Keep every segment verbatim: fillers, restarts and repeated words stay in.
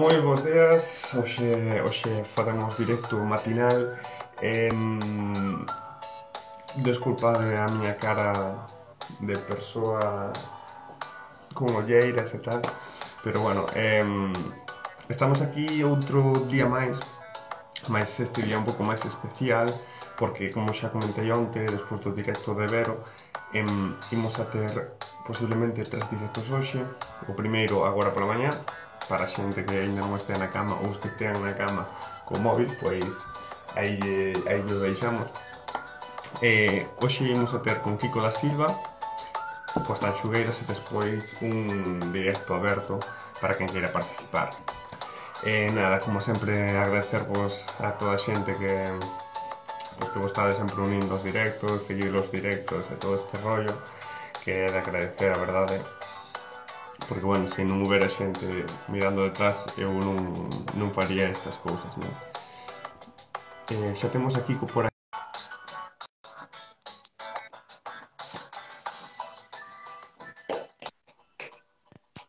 Moi bons días, hoxe, hoxe facemos directo matinal. eh, Desculpade a miña cara de persoa con olleiras e tal. Pero bueno, eh, estamos aquí outro día máis. Mais este día un pouco máis especial, porque como xa comentei onte, despois do directo de Vero, eh, imos a ter posiblemente tres directos hoxe. O primeiro agora pola mañá, para a xente que ainda non estea na cama, ou os que estean na cama co móvil, pois aí, aí o deixamos. Eh, hoxe imos a ter con Kiko da Silva, pois tan xogueiras, e despois un directo aberto para quen queira participar. E nada, como sempre, agradecervos a toda a xente que pues, que vos estades sempre unindo os directos, seguir os directos e todo este rollo, que é de agradecer, a verdade. Porque, bueno, se non houbera xente mirando detrás, eu non, non faría estas cousas, non? Eh, xa temos aquí por aquí.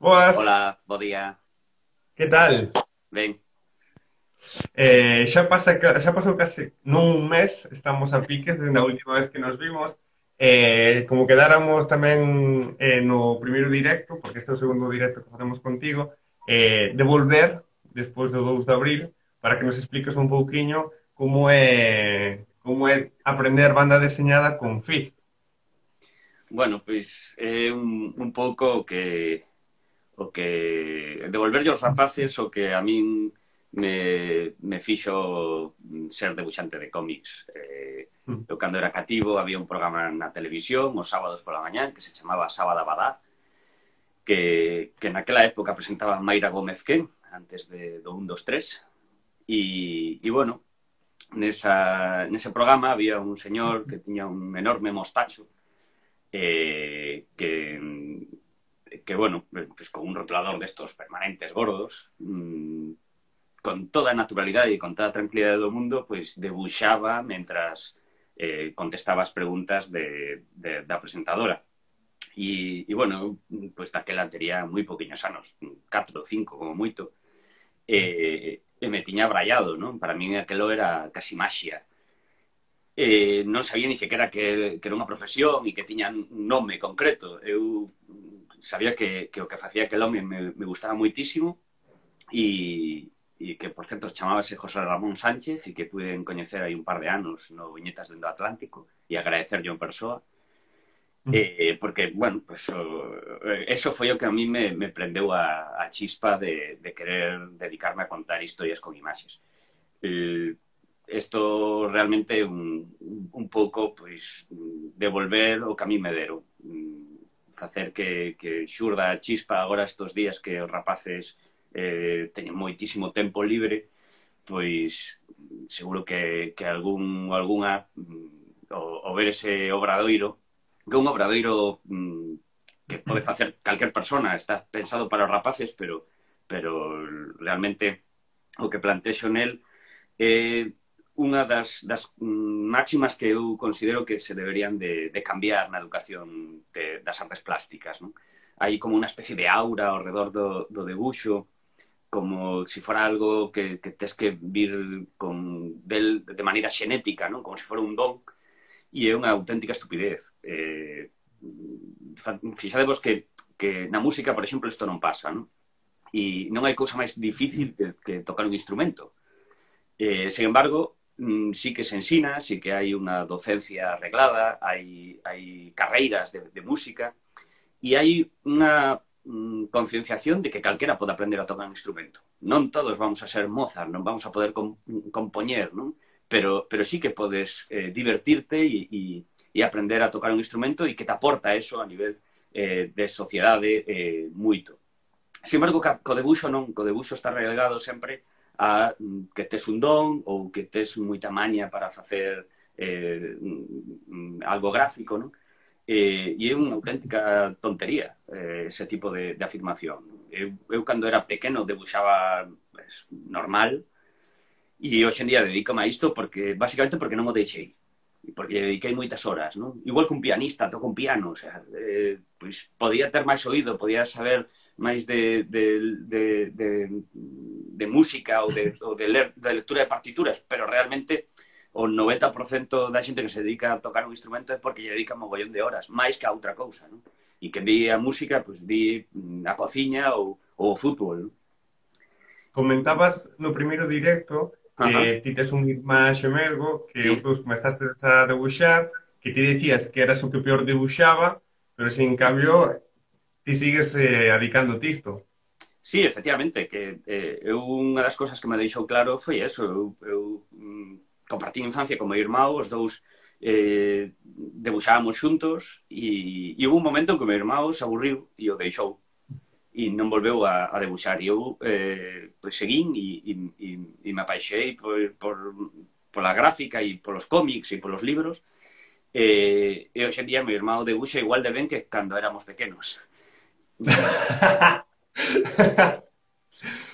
Boas! Hola, bo día. Que tal? Ben. Eh, xa, pasa, xa pasou case non un mes, estamos a piques desde a última vez que nos vimos. Eh, como quedáramos tamén eh, no primeiro directo, porque este é o segundo directo que facemos contigo, eh, de volver despois do dous de abril, para que nos expliques un pouquiño como é, como é aprender banda deseñada con Fizz. Bueno, pois é eh, un, un pouco que... o que devolverlle aos rapaces o que a min me, me fixo ser debuxante de cómics. Eh, eu, cando era cativo, había un programa na televisión os sábados pola mañán que se chamaba Sábada Badá, que, que naquela época presentaba Mayra Gómez-Queen, antes de, do un dos tres. E, e bueno, nesa, nese programa había un señor que tiña un enorme mostacho eh, que... que, bueno, pues con un rotulador de estos permanentes gordos, mmm, con toda naturalidad y con toda tranquilidad del mundo, pues debuxaba mientras eh, contestaba as preguntas de, de, da presentadora. E, e bueno, pues daquela tería moi poquinhos anos, catro ou cinco como moito, e, e me tiña brallado, ¿no? Para min aquilo era casi maxia. Eh, non sabía ni sequera que, que era unha profesión e que tiña un nome concreto. Eu sabía que, que o que facía aquel home me, me gustaba moitísimo e, e que, por certo, chamábase José Ramón Sánchez e que pude coñecer hai un par de anos no Viñetas dentro do Atlántico e agradecerlle en persoa. Mm. Eh, porque, bueno, pues, o, eso foi o que a mí me, me prendeu a, a chispa de, de querer dedicarme a contar historias con imaxes. Eh, esto realmente un, un pouco, pois, devolver o que a mí me dero. Facer que, que xurda a chispa agora estos días que os rapaces eh, teñen moitísimo tempo libre, pois seguro que, que algún ou alguna o, o ver ese obradoiro, que un obradoiro mm, que pode facer calquer persona, está pensado para os rapaces, pero, pero realmente o que plantexo nel é eh, unha das, das máximas que eu considero que se deberían de, de cambiar na educación de, das artes plásticas, non? Hai como unha especie de aura ao redor do, do debuxo, como se si fora algo que, que tes que vir con, del, de maneira xenética, non? Como se si fora un don, e é unha auténtica estupidez. Eh, fixadevos que, que na música, por exemplo, isto non pasa, non? E non hai cousa máis difícil que, que tocar un instrumento. Eh, sin embargo, sí que se ensina, sí que hai unha docencia arreglada, hai, hai carreiras de, de música e hai unha mm, concienciación de que calquera pode aprender a tocar un instrumento. Non todos vamos a ser Mozart, non vamos a poder com, compoñer, non? Pero, pero sí que podes eh, divertirte e, e, e aprender a tocar un instrumento e que te aporta eso a nivel eh, de sociedade eh, moito. Sin embargo, co debuxo non, co debuxo está relegado sempre a que tes un don ou que tes moita maña para facer eh, algo gráfico, non? Eh, e é unha auténtica tontería eh, ese tipo de, de afirmación. Eu, eu, cando era pequeno, debuxaba pues, normal, e hoxe en día dedícame a isto porque, basicamente, porque non o deixei, porque dediquei moitas horas, non? Igual que un pianista, toco un piano, o sea, eh, pois podía ter máis oído, podía saber máis de, de, de, de, de de música ou de, ou de, ler, de lectura de partituras, pero realmente o noventa por cento da xente que se dedica a tocar un instrumento é porque lle dedica mogollón de horas, máis que a outra cousa, non? E que di a música, pois di a cociña ou, ou o fútbol, non? Comentabas no primeiro directo que ti tes un irmán xemelgo que os dos comezaste a debuxar, que ti decías que eras o que peor debuxaba, pero sin cambio ti sigues eh, adicándote isto. Sí, efectivamente, que eh, eu unha das cousas que me deixou claro foi eso, eu, eu mm, compartí infancia con meu irmão, os dous eh, debuxábamos xuntos e, e houve un momento en que meu irmão se aburriu e o deixou e non volveu a, a debuxar e eu eh, pues, seguín e, e, e me apaixei por, por, por a gráfica e polos cómics e polos libros eh, e hoxe en día meu irmão debuxa igual de ben que cando éramos pequenos.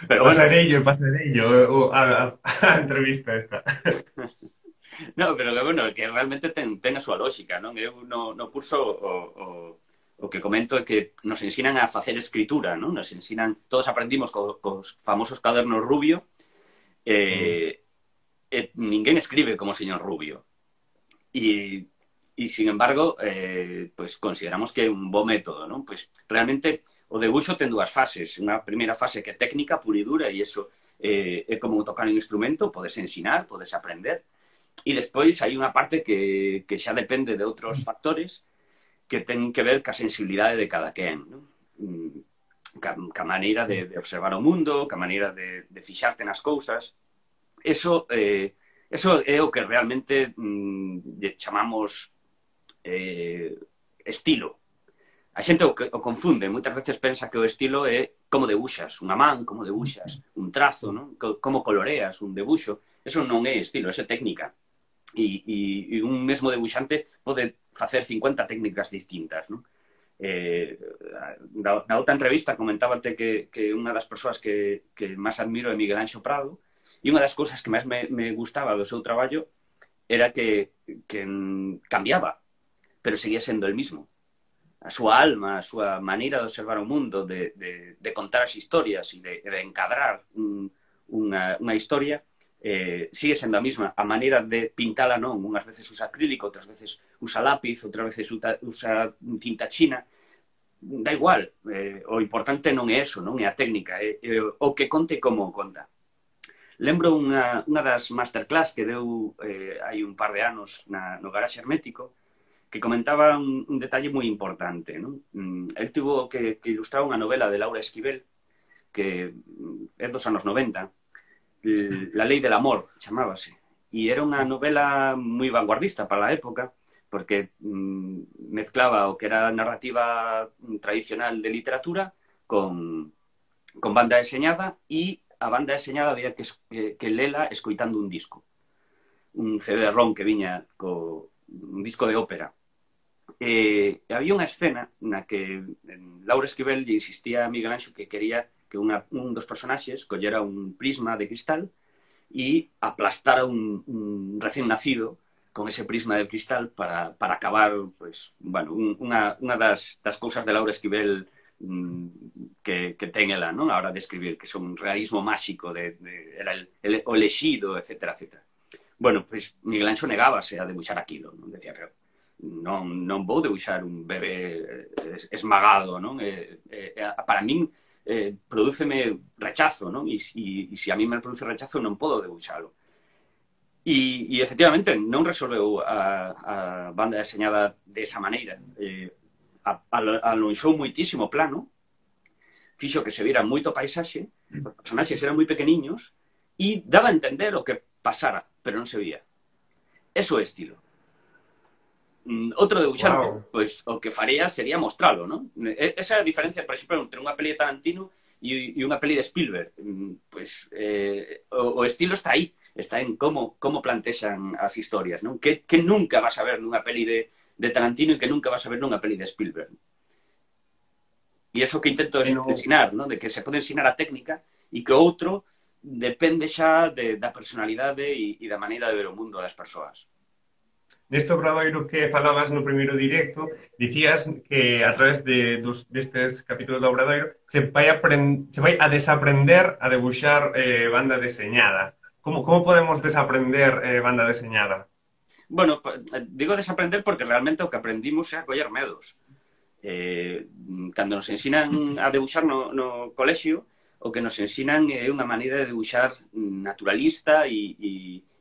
Pero bueno, pasarello, pasarello a, a, a entrevista esta. No, pero que bueno, que realmente ten, ten a súa lógica, non? Eu no, no curso o, o, o que comento é que nos ensinan a facer escritura, non? Nos ensinan, todos aprendimos co, cos famosos cadernos Rubio eh, mm. e ninguén escribe como o señor Rubio e E, sin embargo, eh, pues consideramos que é un bo método, non? Pues, realmente, o debuxo ten dúas fases. Unha primeira fase que é técnica, pura e dura, e iso eh, é como tocar un instrumento, podes ensinar, podes aprender. E despois hai unha parte que, que xa depende de outros factores que ten que ver ca sensibilidade de cada quen, non? Ca, ca maneira de, de observar o mundo, ca maneira de, de fixarte nas cousas. Eso, eh, eso é o que realmente mm, lle chamamos... Eh, estilo. A xente o, o confunde, moitas veces pensa que o estilo é como debuxas unha man, como debuxas un trazo, non? Como coloreas un debuxo. Eso non é estilo, eso é técnica. E, e, e un mesmo debuxante pode facer cincuenta técnicas distintas, non? Eh, na, na outra entrevista comentábate que, que unha das persoas que, que máis admiro é Miguelanxo Prado, e unha das cousas que máis me, me gustaba do seu traballo era que, que cambiaba, pero seguía sendo el mismo. A súa alma, a súa maneira de observar o mundo, de, de, de contar as historias e de, de encadrar un, unha, unha historia, eh, sigue sendo a mesma. A maneira de pintala non, unhas veces usa acrílico, outras veces usa lápiz, outras veces usa tinta china, da igual, eh, o importante non é eso, non é a técnica, é, é o que conte e como o conta. Lembro unha, unha das masterclass que deu eh, hai un par de anos na, no Garaxe Hermético, que comentaba un, un detalle moi importante, ¿no? Él tuvo que, que ilustrar unha novela de Laura Esquivel, que é dos anos noventa, La Ley del Amor, chamábase. E era unha novela moi vanguardista para a época, porque mm, mezclaba o que era narrativa tradicional de literatura con, con banda deseñada, e a banda deseñada había que, que, que lela escoitando un disco. Un C D-ROM que viña co... un disco de ópera. Eh, había unha escena na que Laura Esquivel lle insistía a Miguelanxo que quería que unha, un dos personaxes collera un prisma de cristal e aplastara un, un recién nacido con ese prisma de cristal para, para acabar, pues, bueno, unha, unha das, das cousas de Laura Esquivel mm, que, que ten ela, ¿no? A hora de escribir, que son un realismo máxico, de, de, era el, el, o elexido, etcétera, etcétera. Bueno, pois Miguelanxo negábase a debuxar aquilo, non? Decía, pero non, non vou debuxar un bebé esmagado, non? Eh, eh, para min eh, prodúceme rechazo, non? E se a mí me produce rechazo non podo debuxalo. E, e efectivamente non resolveu a, a banda deseñada desa maneira. Eh, alonxou moitísimo plano, fixo que se viera moito paisaxe, os personaxes eran moi pequeniños e daba a entender o que pasara, pero non se veía. Eso é estilo. Outro debuxante, wow. Pois o que faría sería mostralo, non? Esa é a diferencia, por exemplo, entre unha peli de Tarantino e unha peli de Spielberg. Pois eh, o, o estilo está aí, está en como, como plantexan as historias, non? Que, que nunca vas a ver nunha peli de, de Tarantino e que nunca vas a ver nunha peli de Spielberg. E iso que intento no. ensinar, non? De que se pode ensinar a técnica e que outro depende xa de, da personalidade e, e da maneira de ver o mundo das persoas. Neste obradoiro que falabas no primeiro directo, dicías que a través de, dos, destes capítulos do obradoiro se vai, aprend, se vai a desaprender a debuxar eh, banda deseñada. Como, como podemos desaprender eh, banda deseñada? Bueno, digo desaprender porque realmente o que aprendimos é a coller medos. Eh, cando nos ensinan a debuxar no, no colexio, o que nos ensinan é unha maneira de debuxar naturalista e, e,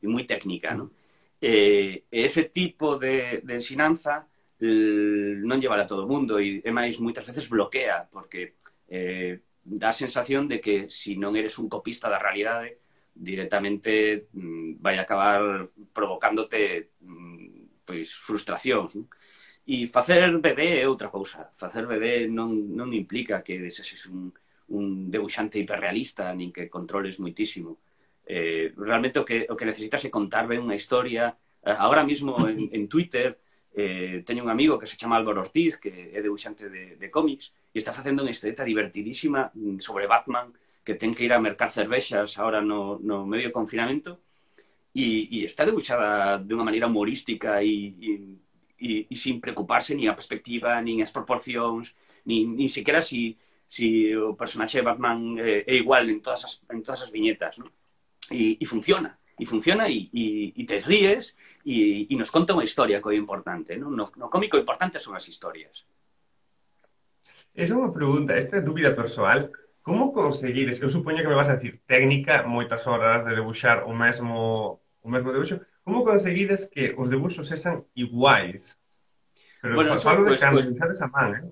e moi técnica, non? Eh, ese tipo de, de ensinanza non lleva a todo o mundo e, e máis, moitas veces bloquea, porque eh, dá a sensación de que se non eres un copista da realidade, directamente mm, vai acabar provocándote mm, pois, frustracións, non? E facer B D é outra cousa. Facer B D non, non implica que deses un un debuxante hiperrealista, nin que controles moitísimo. Eh, realmente o que, o que necesitas é contar ben unha historia. Agora mesmo en, en Twitter eh, teño un amigo que se chama Álvaro Ortiz, que é debuxante de, de cómics, e está facendo unha historieta divertidísima sobre Batman, que ten que ir a mercar cervexas agora no, no medio confinamento, e, e está debuxada de unha maneira humorística e, e, e, e sin preocuparse nin a perspectiva, nin as proporcións, nin, nin sequera si si o personaxe de Batman é igual en todas as, en todas as viñetas, ¿no? E, e funciona, e funciona e, e, e te ríes e, e nos conta unha historia que é importante, ¿no? No, no cómico importante son as historias. Esa é unha pregunta, esta é dúbida personal. Como conseguides, eu supoño que me vas a decir técnica, moitas horas de debuxar o mesmo o mesmo debuxo, como conseguides que os debuxos sexan iguais? Pero bueno, falo de pues, canalizar pues... esa man, eh?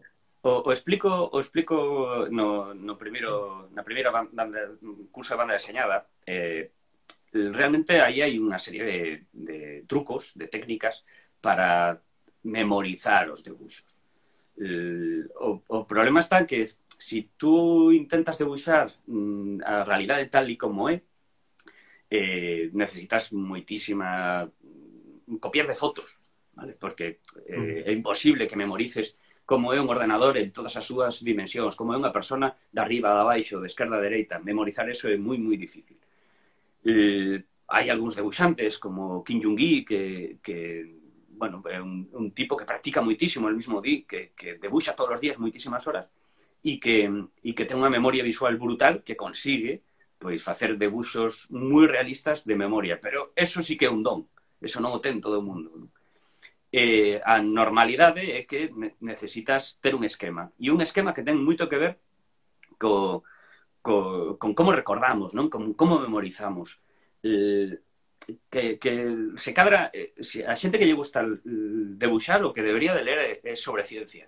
O, o explico, o explico no, no primeiro, na primeira banda, curso de banda deseñada. Eh, realmente aí hai unha serie de, de trucos, de técnicas para memorizar os debuxos. Eh, o, o problema está que se tú intentas debuxar a realidade tal e como é, eh, necesitas moitísima copiar de fotos, ¿vale? Porque eh, é imposible que memorices como é un ordenador en todas as súas dimensións, como é unha persona de arriba, de abaixo, de esquerda, de dereita. Memorizar eso é moi, moi difícil. Eh, hai algúns debuxantes, como Kim Jung Gi, que, que bueno, é un, un tipo que practica moitísimo, el mismo Di, que, que debuxa todos os días moitísimas horas, e que, e que ten unha memoria visual brutal que consigue pois, facer debuxos moi realistas de memoria. Pero eso sí que é un don, eso non o ten todo o mundo, non? Eh, a normalidade é que necesitas ter un esquema. E un esquema que ten moito que ver co, co, con como recordamos, non? Con como memorizamos. Eh, que, que se cadra... Eh, a xente que lle gusta debuxar, o que debería de ler é, é sobre ciencia.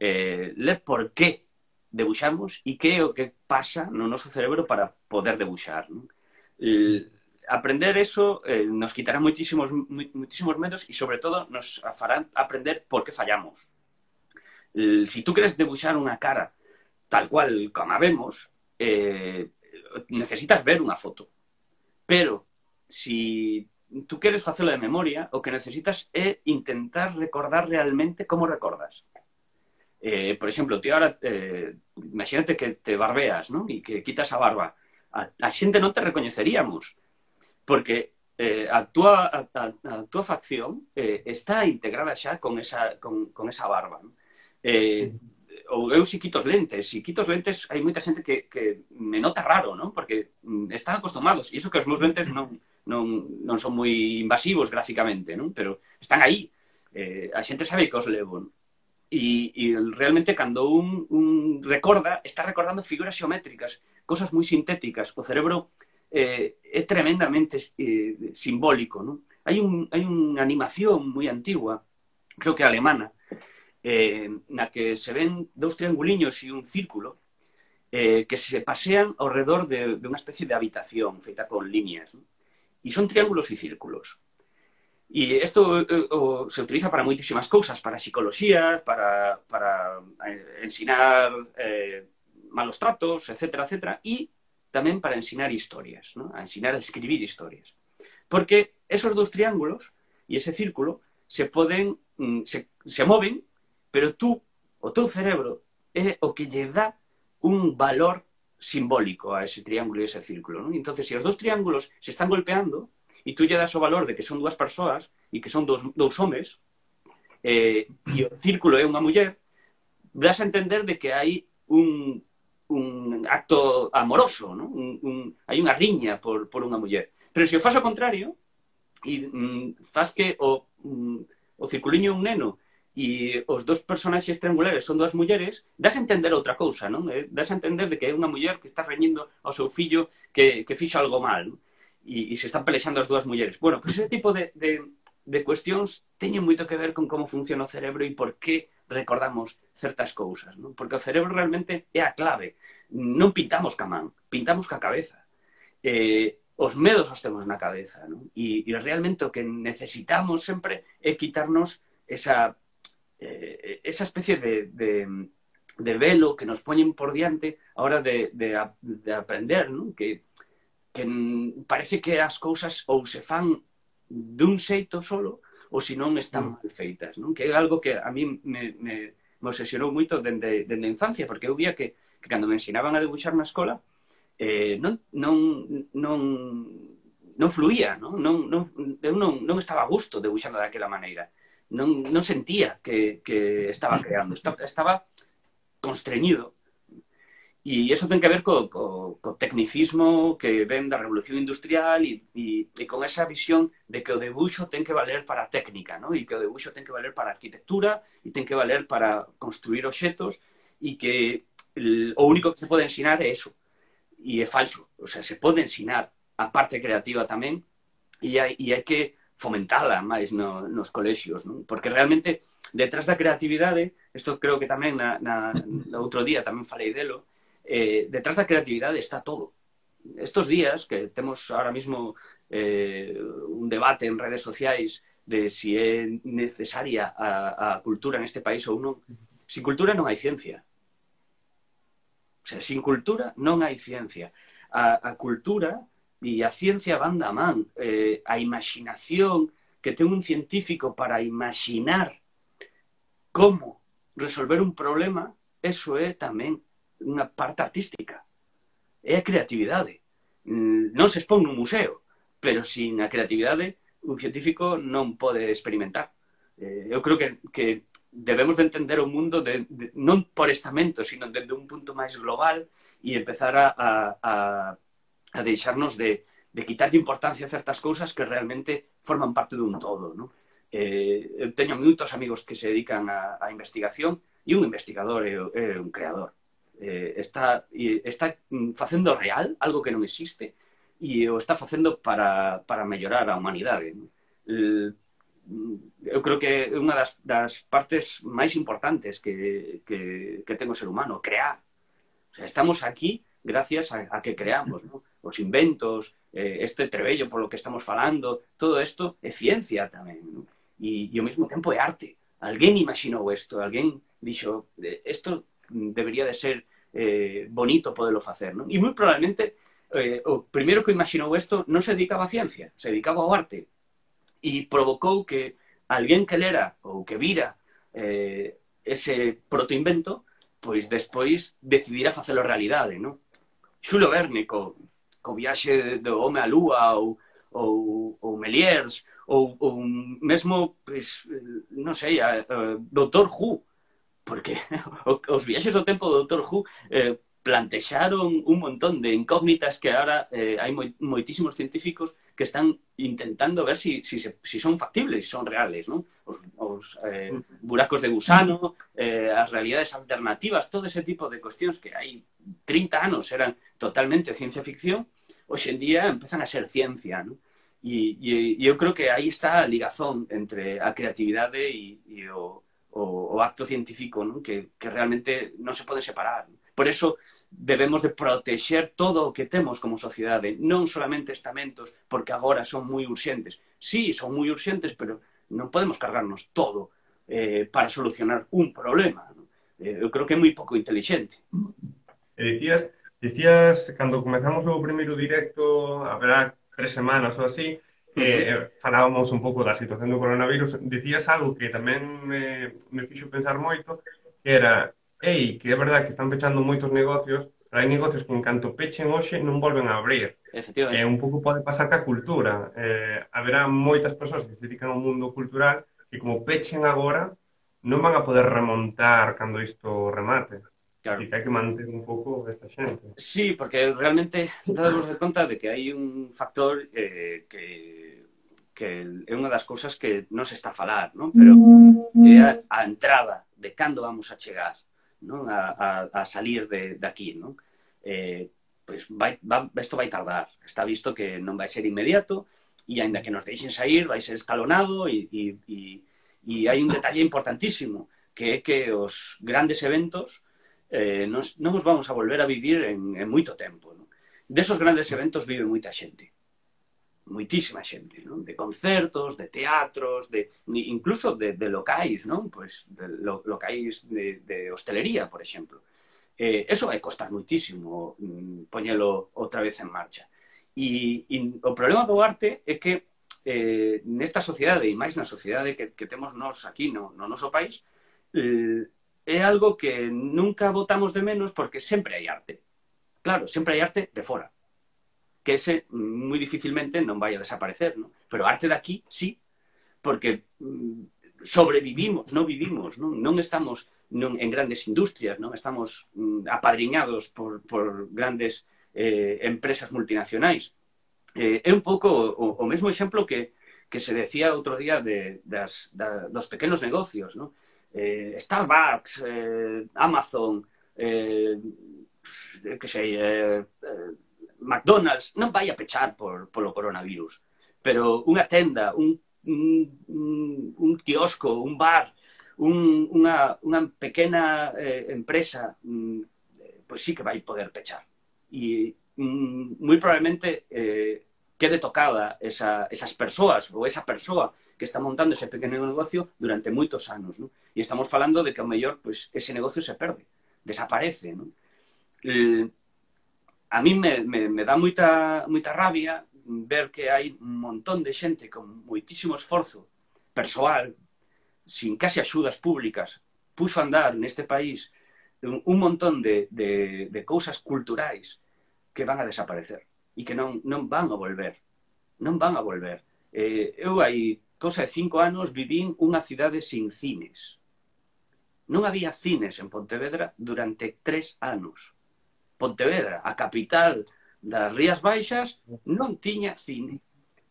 Eh, ler por qué debuxamos e que é o que pasa no noso cerebro para poder debuxar, non? Eh, Aprender eso eh, nos quitará muchísimos, muchísimos medos y, sobre todo, nos fará aprender por qué fallamos. Eh, si tú quieres debuxar unha cara tal cual como a vemos, eh, necesitas ver unha foto. Pero, si tú quieres facelo de memoria, o que necesitas é intentar recordar realmente como recordas. Eh, por exemplo, ti ahora, eh, imagínate que te barbeas, ¿no? E que quitas a barba. A, a xente non te recoñeceríamos. Porque eh, a túa, a, a túa facción eh, está integrada xa con esa, con, con esa barba, ¿no? Eh, ou eu si quito os lentes, si quito os lentes hai moita xente que, que me nota raro, ¿no? Porque están acostumados, e iso que os meus lentes non, non, non son moi invasivos gráficamente, ¿no? Pero están aí, eh, a xente sabe que os levo, ¿no? E, e realmente cando un, un recorda, está recordando figuras xeométricas, cosas moi sintéticas, o cerebro... Eh, é tremendamente eh, simbólico, ¿no? Hai un, hai unha animación moi antigua, creo que alemana, eh, na que se ven dous trianguliños e un círculo eh, que se pasean ao redor de, de unha especie de habitación feita con líneas, ¿no? E son triángulos e círculos. E isto eh, o, se utiliza para moitísimas cousas, para psicoloxía, para, para eh, ensinar eh, malos tratos, etcétera, etcétera, e tamén para ensinar historias, ¿no? A ensinar a escribir historias. Porque esos dos triángulos e ese círculo se poden, se, se moven, pero tú, o teu cerebro, é o que lle dá un valor simbólico a ese triángulo e ese círculo, ¿no? Entonces, se os dos triángulos se están golpeando, e tú lle das o valor de que son dúas persoas e que son dous, dous homes, eh, e o círculo é unha muller, das a entender de que hai un, un acto amoroso, ¿no? un, un, hai unha riña por, por unha muller. Pero se o faz o contrario, e mm, faz que o, mm, o circuliño é un neno e os dos personaxes triangulares son dúas mulleres, das a entender outra cousa, non? Das a entender de que é unha muller que está reñindo ao seu fillo que, que fixo algo mal, non? E, e se están pelexando as dúas mulleres. Bueno, pois ese tipo de, de, de cuestións teñen moito que ver con como funciona o cerebro e por que recordamos certas cousas, non? Porque o cerebro realmente é a clave. Non pintamos ca man, pintamos ca cabeza. Eh, os medos os temos na cabeza, non? E, e realmente o que necesitamos sempre é quitarnos esa... Eh, esa especie de, de, de velo que nos ponen por diante a hora de, de, de aprender, ¿no? Que, que parece que as cousas ou se fan dun xeito solo ou se non están mal feitas, ¿no? Que é algo que a mí me, me, me obsesionou moito dende, dende a infancia, porque eu vía que, que cando me ensinaban a debuxar na escola eh, non, non, non, non fluía, ¿no? non, non, eu non, non estaba a gusto debuxando daquela maneira. Non, non sentía que, que estaba creando, estaba constreñido. E iso ten que ver co, co, co tecnicismo que ven da revolución industrial e, e, e con esa visión de que o debuxo ten que valer para a técnica, ¿no? E que o debuxo ten que valer para a arquitectura e ten que valer para construir objetos e que el, o único que se pode ensinar é eso. E é falso. O sea, se pode ensinar a parte creativa tamén e hai, e hai que fomentala máis no, nos colexios, non? Porque realmente, detrás da creatividade, isto creo que tamén na, na, no outro día tamén falei delo, eh, detrás da creatividade está todo. Estos días, que temos ahora mismo eh, un debate en redes sociais de si é necesaria a, a cultura neste país ou non, sin cultura non hai ciencia. O sea, sin cultura non hai ciencia. A, a cultura... E a ciencia van da man, eh, a imaginación que ten un científico para imaginar como resolver un problema, eso é tamén unha parte artística. É a creatividade. Non se expón nun museo, pero sin a creatividade un científico non pode experimentar. Eh, eu creo que, que debemos de entender o mundo de, de, non por estamento, sino desde un punto máis global e empezar a... a, a a deixarnos de, de quitarlle importancia a certas cousas que realmente forman parte dun todo, ¿no? Eh, eu teño moitos amigos que se dedican a, a investigación e un investigador é, é un creador. Eh, está, está facendo real algo que non existe e o está facendo para, para mellorar a humanidade, ¿no? Eh, eu creo que é unha das, das partes máis importantes que, que, que ten o ser humano, crear. O sea, estamos aquí gracias a, a que creamos, ¿no? Os inventos, eh, este trebello por lo que estamos falando, todo esto é ciencia tamén, ¿no? E, e ao mesmo tempo é arte. Alguén imaginou isto, alguén dixo, isto debería de ser eh, bonito poderlo facer, ¿no? E moi probablemente eh, o primeiro que imaginou isto non se dedicaba a ciencia, se dedicaba ao arte. E provocou que alguén que lera ou que vira eh, ese protoinvento, pois despois decidirá facelo realidade, ¿no? Jules Verne co o Viaxe de Home a Lúa ou, ou, ou Meliers ou, ou mesmo pues, non sei, a, a Doctor Who, porque os viaxes do tempo do Doctor Who eh, plantexaron un montón de incógnitas que ahora eh, hai moi, moitísimos científicos que están intentando ver si, si, se, si son factibles, si son reales, ¿no? Os, os eh, buracos de gusano, eh, as realidades alternativas, todo ese tipo de cuestións que hai trinta anos eran totalmente ciencia ficción, hoxe en día empezan a ser ciencia, ¿no? E, e, e eu creo que aí está a ligazón entre a creatividade e, e o, o, o acto científico, ¿no? Que, que realmente non se pode separar, ¿no? Por eso debemos de protexer todo o que temos como sociedade, non solamente estamentos, porque agora son moi urxentes. Sí, son moi urxentes, pero non podemos cargarnos todo eh, para solucionar un problema, ¿no? Eh, eu creo que é moi pouco inteligente. E dicías... Dicías, cando comezamos o primeiro directo, haberá tres semanas ou así, uh-huh. eh, falábamos un pouco da situación do coronavirus, dicías algo que tamén me, me fixo pensar moito, que era, ei, que é verdad que están pechando moitos negocios, hai negocios que en canto pechen hoxe non volven a abrir. E un pouco pode pasar ca cultura. Eh, haberá moitas persoas que se dedican ao mundo cultural que como pechen agora non van a poder remontar cando isto remate. Claro. E que hai que manter un pouco esta xente. Sí, porque realmente damos de conta de que hai un factor eh, que... que é unha das cousas que non se está a falar, non? Pero é a, a entrada de cando vamos a chegar, non? A, a, a salir de, de aquí, non? Eh, pois vai, va, isto vai tardar. Está visto que non vai ser inmediato e, aínda que nos deixen sair, vai ser escalonado e, e, e, e hai un detalle importantísimo, que é que os grandes eventos eh, nos, non os vamos a volver a vivir en, en moito tempo, non? Desos grandes eventos vive moita xente. Moitísima xente, non? De concertos, de teatros, de incluso de, de locais, non? Pois de lo, locais de, de hostelería, por exemplo. Eh, eso vai costar moitísimo poñelo outra vez en marcha. E, e o problema do arte é que eh, nesta sociedade, e máis na sociedade que, que temos nós aquí no, no noso país, eh, é algo que nunca botamos de menos porque sempre hai arte. Claro, sempre hai arte de fora, que ese muy difícilmente non vai a desaparecer, ¿no? Pero arte de aquí, sí, porque sobrevivimos, non vivimos, non, non estamos non, en grandes industrias, non estamos apadriñados por, por grandes eh, empresas multinacionais. Eh, é un pouco o, o mesmo exemplo que, que se decía outro día de, das, da, dos pequenos negocios, ¿no? Eh, Starbucks, eh, Amazon, eh, que sei... Eh, eh, McDonald's non vai a pechar por, polo coronavirus, pero unha tenda, un, un, un quiosco, un bar, un, unha, unha pequena eh, empresa, mm, pois sí que vai poder pechar. E mm, moi probablemente eh, quede tocada esa, esas persoas ou esa persoa que está montando ese pequeno negocio durante moitos anos, ¿no? E estamos falando de que, ao mellor, pois, ese negocio se perde, desaparece, ¿no? Eh, A mí me, me, me dá moita, moita rabia ver que hai un montón de xente con moitísimo esforzo persoal, sin casi axudas públicas, puxo a andar neste país un, un montón de, de, de cousas culturais que van a desaparecer e que non, non van a volver. Non van a volver. Eh, eu hai cousa de cinco anos vivín unha cidade sin cines. Non había cines en Pontevedra durante tres anos. Pontevedra, a capital das Rías Baixas, non tiña cine.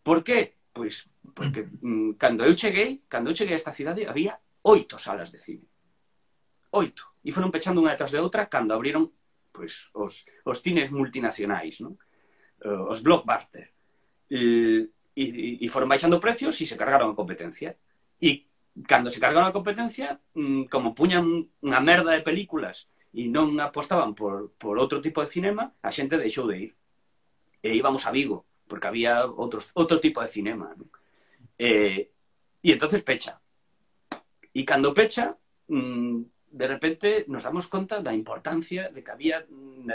Por que? Pois porque mm, cando eu cheguei, cando eu cheguei a esta cidade, había oito salas de cine. Oito. E foron pechando unha detrás de outra cando abriron pois, os, os cines multinacionais, non? Uh, os blockbuster. E, e, e foron baixando precios e se cargaron a competencia. E cando se cargaron a competencia, mm, como puñan unha merda de películas e non apostaban por, por outro tipo de cinema, a xente deixou de ir. E íbamos a Vigo, porque había outros, outro tipo de cinema, ¿no? E, e entonces pecha. E cando pecha, de repente nos damos conta da importancia de que había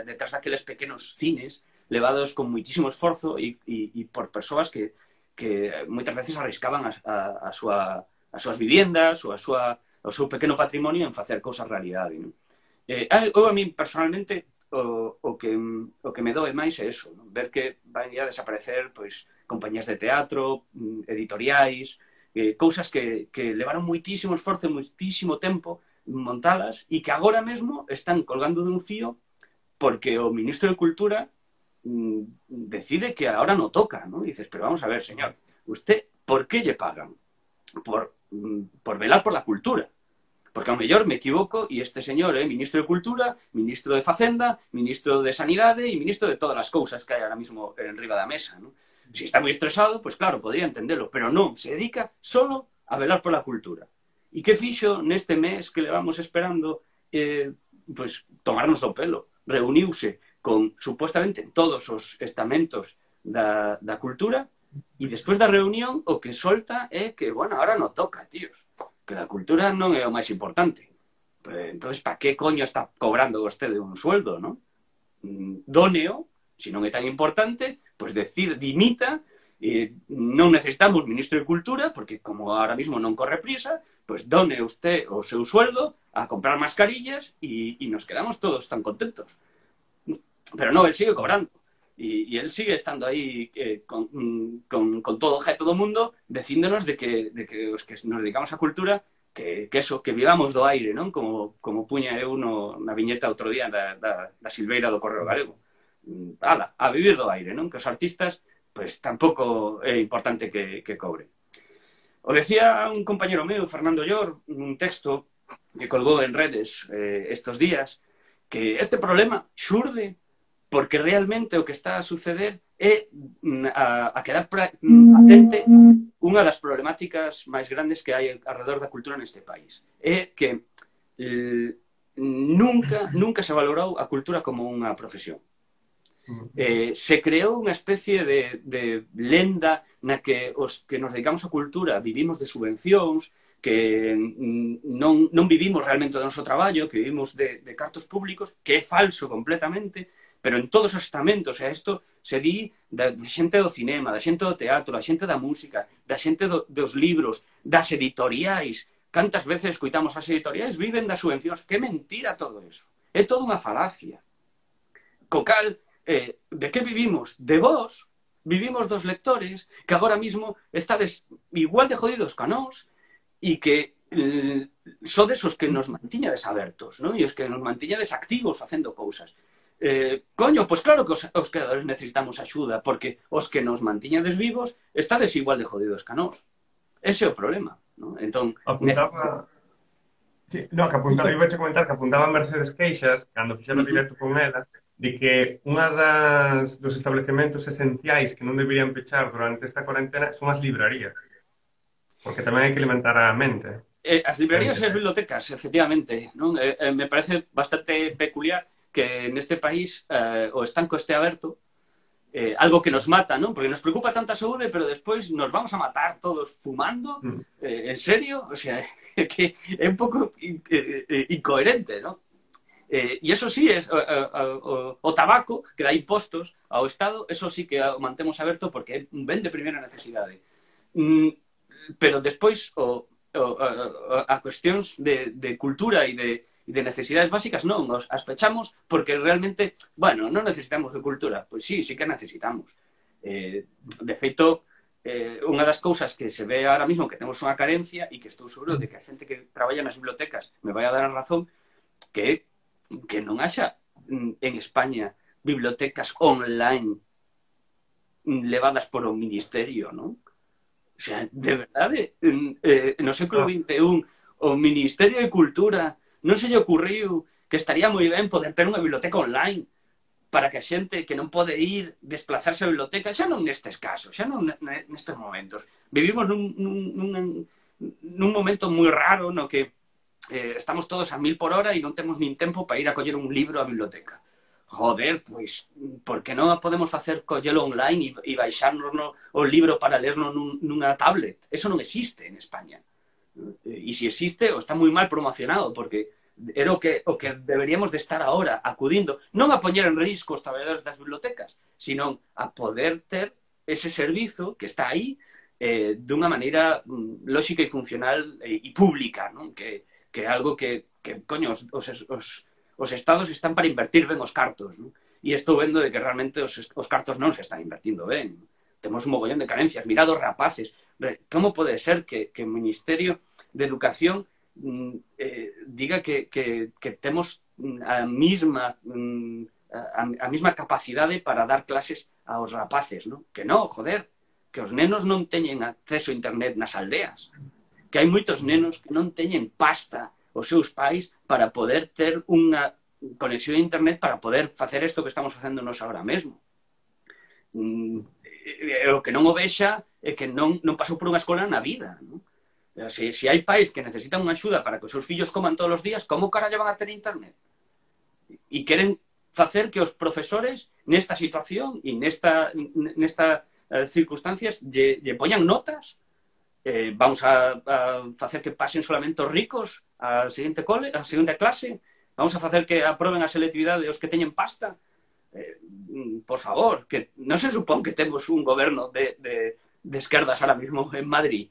detrás daqueles pequenos cines levados con moitísimo esforzo e, e, e por persoas que, que moitas veces arriscaban a, a, a, súa, a súas viviendas ou a súa, o seu pequeno patrimonio en facer cousas realidade, ¿no? Eh, eu a mí personalmente o, o, que, o que me doe máis é eso, ¿no? Ver que van a desaparecer pois, compañías de teatro, editoriais, eh, cousas que, que levaron moitísimo esforzo e moitísimo tempo montalas e que agora mesmo están colgando de un fío porque o ministro de Cultura mm, decide que ahora no toca, ¿no? Dices, pero vamos a ver, señor, usted, ¿por qué le pagan? Por, mm, por velar por la cultura. Porque ao mellor me equivoco e este señor é eh, ministro de Cultura, ministro de Facenda, ministro de Sanidade e ministro de todas as cousas que hai ahora mismo en riba da mesa, ¿no? Se está moi estresado, pois pues claro, podría entendelo, pero non, se dedica solo a velar pola cultura. E que fixo neste mes que levamos esperando eh, pues, tomarnos o pelo? Reuniuse con, supostamente, todos os estamentos da, da cultura e despois da reunión o que solta é que, bueno, ahora non toca, tíos. Que a cultura non é o máis importante. Entón, pa que coño está cobrando vostede un sueldo, non? Dóneo, se non é tan importante, pois decir, dimita, eh, non necesitamos ministro de Cultura, porque como ahora mismo non corre prisa, pois done usted o seu sueldo a comprar mascarillas e, e nos quedamos todos tan contentos. Pero no, él sigue cobrando. Y, y él sigue estando ahí eh, con, con, con todo objeto do mundo, dicíndonos de que, de que os que nos dedicamos á cultura, que, que eso, que vivamos do aire, non? Como, como puña eu no, na viñeta outro día da, da, da Silveira do Correo Galego. Ala, a vivir do aire, non? Que os artistas, pues, tampouco é importante que, que cobren. O decía un compañero meu, Fernando Llor, un texto que colgou en redes eh, estos días, que este problema xurde porque realmente o que está a suceder é a, a quedar patente unha das problemáticas máis grandes que hai alrededor da cultura neste país. É que eh, nunca, nunca se valorou a cultura como unha profesión. Eh, se creou unha especie de, de lenda na que os que nos dedicamos á cultura vivimos de subvencións, que non, non vivimos realmente do noso traballo, que vivimos de, de cartos públicos, que é falso completamente, pero en todos os estamentos, o sea, isto se di da xente do cinema, da xente do teatro, da xente da música, da xente do, dos libros, das editoriais. Cantas veces escoitamos as editoriais viven das subvencións? Que mentira todo eso. É toda unha falacia. Co cal, eh, de que vivimos? De vos, vivimos dos lectores, que agora mismo estades igual de jodidos que a nós, e que eh, sodes os que nos mantiñades abertos, ¿no? E os que nos mantiñades activos facendo cousas. Eh, coño, pois claro que os, os creadores necesitamos axuda, porque os que nos mantiñades vivos estades igual de jodidos que nós. Ese é o problema, ¿no? Entón, apuntaba... Sí, no, que apuntaba, iba a comentar que apuntaba Mercedes Queixas, cando fixeron directo con ela, de que unha das dos establecementos esenciais que non deberían pechar durante esta cuarentena son as librarías, porque tamén hai que alimentar a mente. Eh, as librarías e as bibliotecas, efectivamente, ¿no? Eh, eh, me parece bastante peculiar que en este país eh, o estanco esté aberto, eh, algo que nos mata, ¿no? Porque nos preocupa tanta saúde, pero después nos vamos a matar todos fumando, eh, ¿en serio? O sea, que es un poco incoherente, ¿no? Eh, y eso sí, es o, o, o, o tabaco, que da impostos ao Estado, eso sí que o mantemos aberto porque ven de primeira necesidade. Mm, pero despois, o, o, o, a cuestións de, de cultura e de e de necesidades básicas, non, nos as pechamos porque realmente, bueno, non necesitamos de cultura. Pois sí, sí que necesitamos. Eh, de feito, eh, unha das cousas que se ve ahora mismo que temos unha carencia e que estou seguro de que a xente que traballa nas bibliotecas me vai a dar a razón, que que non haxa en España bibliotecas online levadas por o ministerio, non? O sea, de verdade, eh, no século veintiuno, o Ministerio de Cultura non se lle ocurriu que estaría moi ben poder ter unha biblioteca online para que a xente que non pode ir desplazarse á biblioteca, xa non nestes casos, xa non nestes momentos. Vivimos nun, nun, nun, nun momento moi raro no que eh, estamos todos a mil por hora e non temos nin tempo para ir a coller un libro á biblioteca. Joder, pois, por que non podemos facer collelo online e, e baixarnos no, o libro para lernos nun, nunha tablet? Eso non existe en España. E se existe, o está moi mal promocionado, porque era o que, o que deberíamos de estar ahora acudindo, non a poñer en risco os traballadores das bibliotecas, sino a poder ter ese servizo que está aí eh, dunha maneira lógica e funcional e, e pública, non? Que é algo que, que coño, os, os, os estados están para invertir ben os cartos, non? E estou vendo de que realmente os, os cartos non se están invertindo ben, non? Temos un mogollón de carencias. Mirad os rapaces. ¿Cómo puede ser que, que el Ministerio de Educación eh, diga que, que, que temos a misma, a, a misma capacidade para dar clases aos rapaces, ¿no? Que no, joder, que os nenos non teñen acceso a internet nas aldeas. Que hai moitos nenos que non teñen pasta os seus pais para poder ter unha conexión a internet para poder facer isto que estamos facendo nos agora mesmo. Mm. O que non o vexa é que non, non pasou por unha escola na vida, ¿no? Se, se hai pais que necesitan unha axuda para que os seus fillos coman todos os días, como carallo van a ter internet? E queren facer que os profesores nesta situación e nesta, nesta eh, circunstancias lle, lle poñan notas. Eh, vamos a, a facer que pasen solamente os ricos á seguinte cole, á seguinte clase. Vamos a facer que aproben a selectividade os que teñen pasta. Eh, por favor, que no se supone que tenemos un gobierno de, de, de esquerdas ahora mismo en Madrid.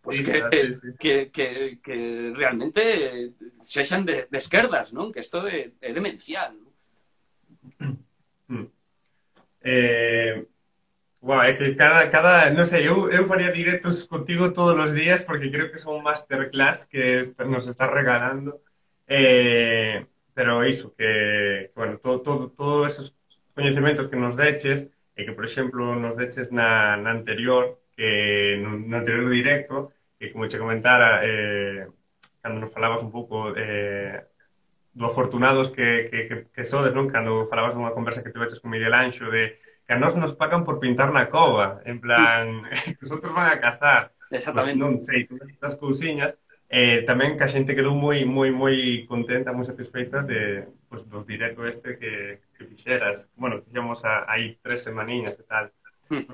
Pues sí, que, claro, sí, sí. Que, que, que realmente se echan de, de esquerdas, ¿no? Que esto es, es demencial, ¿no? Eh, wow, é que cada, cada non sei, eu, eu faría directos contigo todos os días porque creo que son masterclass que nos estás regalando. Eh, pero iso, que, bueno, todo, todo, todos esos coñecementos que nos deches, e que, por exemplo, nos deches na, na anterior, que no, no anterior directo, que como che comentara, eh, cando nos falabas un pouco eh, do afortunados que, que, que, que sodes, non? Cando falabas dunha conversa que tiveches con Miguelanxo de que a nós nos pagan por pintar na cova, en plan, que os outros van a cazar. Exactamente. Pues, non sei, todas estas cousiñas. Eh, tamén que a xente quedou moi, moi, moi contenta, moi satisfeita de, pues, dos directos este que, que fixeras. Bueno, fixemos aí tres semaninhas e tal.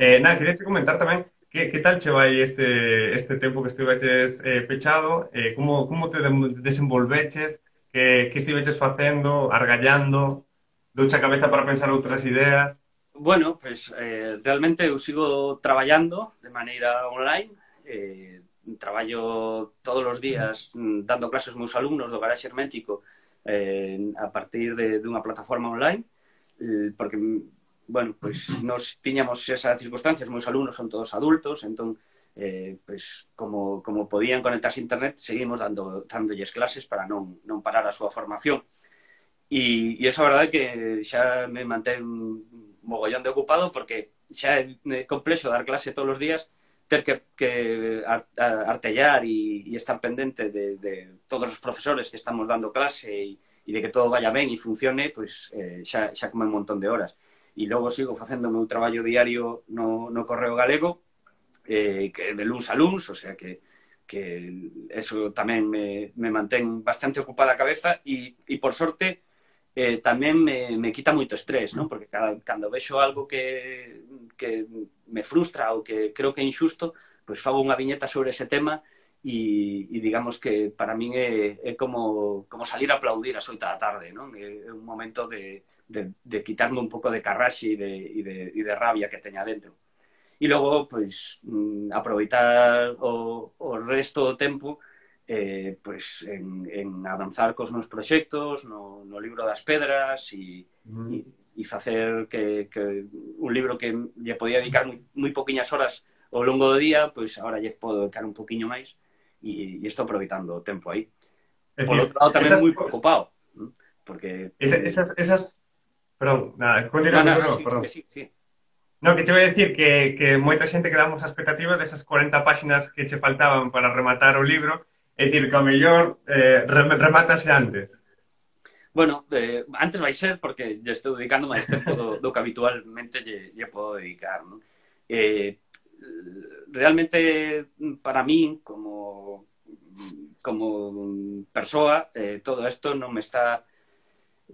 Eh, nada, quería te comentar tamén que, que tal che vai este, este tempo que estiveches eh, pechado, eh, como, como te desenvolveches, que, que estiveches facendo, argallando, douche a cabeza para pensar outras ideas. Bueno, pues eh, realmente eu sigo traballando de maneira online, eh, traballo todos os días dando clases aos meus alumnos do Garaxe Hermético eh, a partir de, de unha plataforma online, eh, porque, bueno, pues nos tiñamos esa circunstancia, os meus alumnos son todos adultos, entón, eh, pues, como, como podían conectarse a internet, seguimos dando, dándolles clases para non, non parar a súa formación. E, e esa verdade que xa me mantén mogollón de ocupado, porque xa é complexo dar clase todos os días, ter que, que artellar e, e estar pendente de, de todos os profesores que estamos dando clase e, e de que todo vaya ben e funcione, pues, eh, xa, xa come un montón de horas. E logo sigo facendo o meu traballo diario no, no Correo Galego, eh, que de luns a luns, o sea que, que eso tamén me, me mantén bastante ocupada a cabeza e, e por sorte, Eh, tamén me, me quita moito estrés, ¿no? Porque cada, cando vexo algo que, que me frustra ou que creo que é injusto, pues fago unha viñeta sobre ese tema e, e digamos que para min é, é como, como salir a aplaudir a xoita da tarde, ¿no? É un momento de, de, de quitarme un pouco de carraxe e de, e de, e de rabia que teña dentro. E logo, pues, aproveitar o, o resto do tempo Eh, pues en, en avanzar cos meus proxectos, no, no libro das pedras e mm. facer que, que un libro que lle podía dedicar moi, moi poquiñas horas ao longo do día, pois pues agora lle podo dedicar un poquinho máis e estou aproveitando o tempo aí. Es Por decir, outro lado, tamén esas, moi preocupado, ¿no? Porque... Esas... esas... Perdón, nada, con el no, no, sí, perdón. Sí, sí. No, que te voy a decir que, que moita xente quedamos a expectativa desas cuarenta páxinas que che faltaban para rematar o libro. É dicir, que ao mellor eh, rematase antes. Bueno, eh, antes vai ser porque lle estou dedicando máis tempo do, do que habitualmente lle, lle podo dedicar, ¿no? Eh, realmente, para min, como, como persoa, eh, todo isto non me está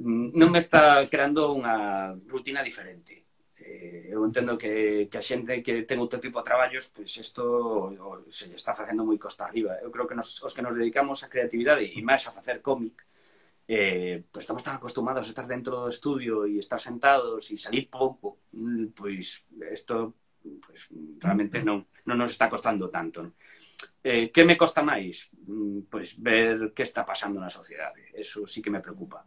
non me está creando unha rutina diferente. Eh, eu entendo que, que a xente que ten outro tipo de traballos, pois pues isto se lle está facendo moi costa arriba. Eu creo que nos, os que nos dedicamos á creatividade e máis a facer cómic, eh, pois pues estamos tan acostumados a estar dentro do estudio e estar sentados e salir pouco, pois pues isto pues, realmente non, non nos está costando tanto, ¿no? Eh, que me costa máis? Pois pues ver que está pasando na sociedade. Eso sí que me preocupa.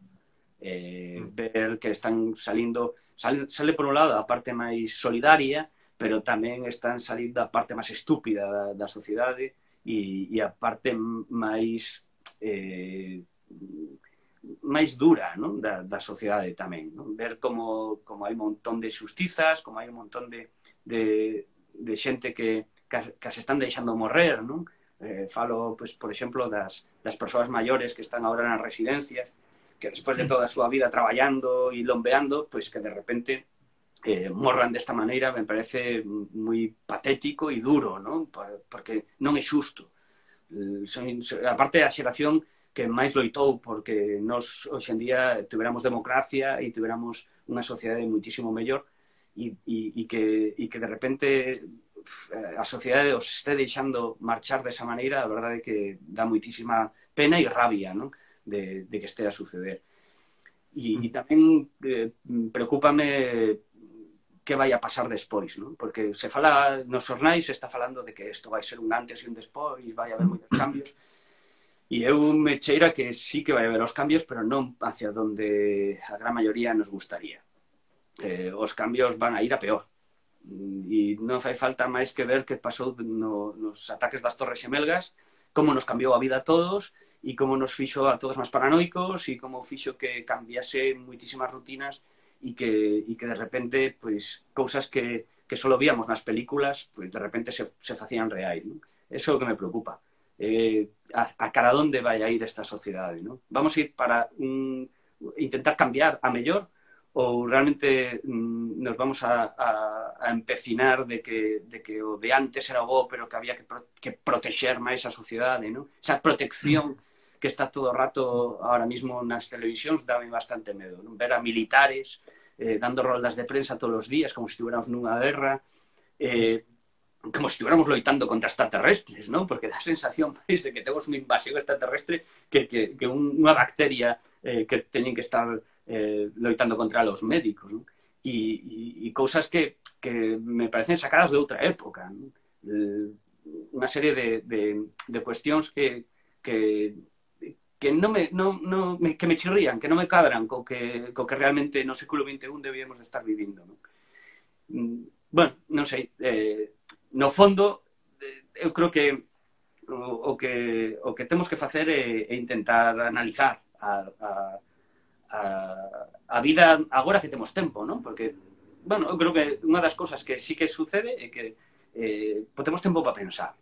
Eh, ver que están salindo sale, sale por un lado a parte máis solidaria, pero tamén están salindo a parte máis estúpida da, da sociedade e, e a parte máis eh, máis dura, ¿no? da, da sociedade tamén, ¿no? Ver como, como hai un montón de injustizas, como hai un montón de, de, de xente que, que, que se están deixando morrer, ¿no? Eh, falo, pues, por exemplo, das, das persoas maiores que están agora nas residencias, que despois de toda a súa vida traballando e lombeando, pois que de repente eh, morran desta maneira, me parece moi patético e duro, ¿no? Porque non é xusto. Son, a parte da xeración que máis loitou porque nós hoxendía tuveramos democracia e tuveramos unha sociedade muitísimo mellor e, e, e, que, e que de repente a sociedade os este deixando marchar desa maneira, a verdade é que dá muitísima pena e rabia, ¿no? De, de que estea a suceder. E, e tamén eh, preocúpame que vai a pasar despois, ¿no? Porque se fala nos xornais, se está falando de que isto vai ser un antes e un despois, e vai haber moitos cambios, e eu me cheira que sí que vai haber os cambios, pero non hacia onde a gran maioría nos gustaría. eh, os cambios van a ir a peor. E non fai falta máis que ver que pasou no, nos ataques das Torres Xemelgas, como nos cambiou a vida a todos e como nos fixo a todos máis paranoicos e como fixo que cambiase moitísimas rutinas e que, e que de repente, pues, cousas que, que só víamos nas películas, pues, de repente se, se facían reais, ¿no? Eso é o que me preocupa. Eh, a, a cara onde vai a ir esta sociedade, ¿no? Vamos a ir para un, intentar cambiar a mellor, ou realmente mm, nos vamos a, a, a empecinar de que, de que o de antes era bo, pero que había que, pro, que protexer máis a sociedade, ¿no? Esa protección que está todo o rato ahora mismo nas televisións dame bastante medo, ¿no? Ver a militares eh, dando roldas de prensa todos os días como se estuviéramos nunha guerra, eh, como se estuviéramos loitando contra extraterrestres, ¿no? Porque dá sensación pois, de que temos un invasivo extraterrestre que, que, que un, unha bacteria eh, que teñen que estar Eh, loitando contra los médicos, ¿no? y, y, y cosas que, que me parecen sacadas de outra época, ¿no? eh, Una serie de, de, de cuestións que, que, que non me, no, no, me, que me chirrían, que non me cadran co que, co que realmente no século veintiuno debíamos de estar vivindo, ¿no? Bueno, non sei, eh, no fondo eu creo que o, o que o que temos que facer é, é intentar analizar a, a A, a vida agora que temos tempo, ¿no? Porque, bueno, eu creo que unha das cousas que sí que sucede é que eh, temos tempo para pensar.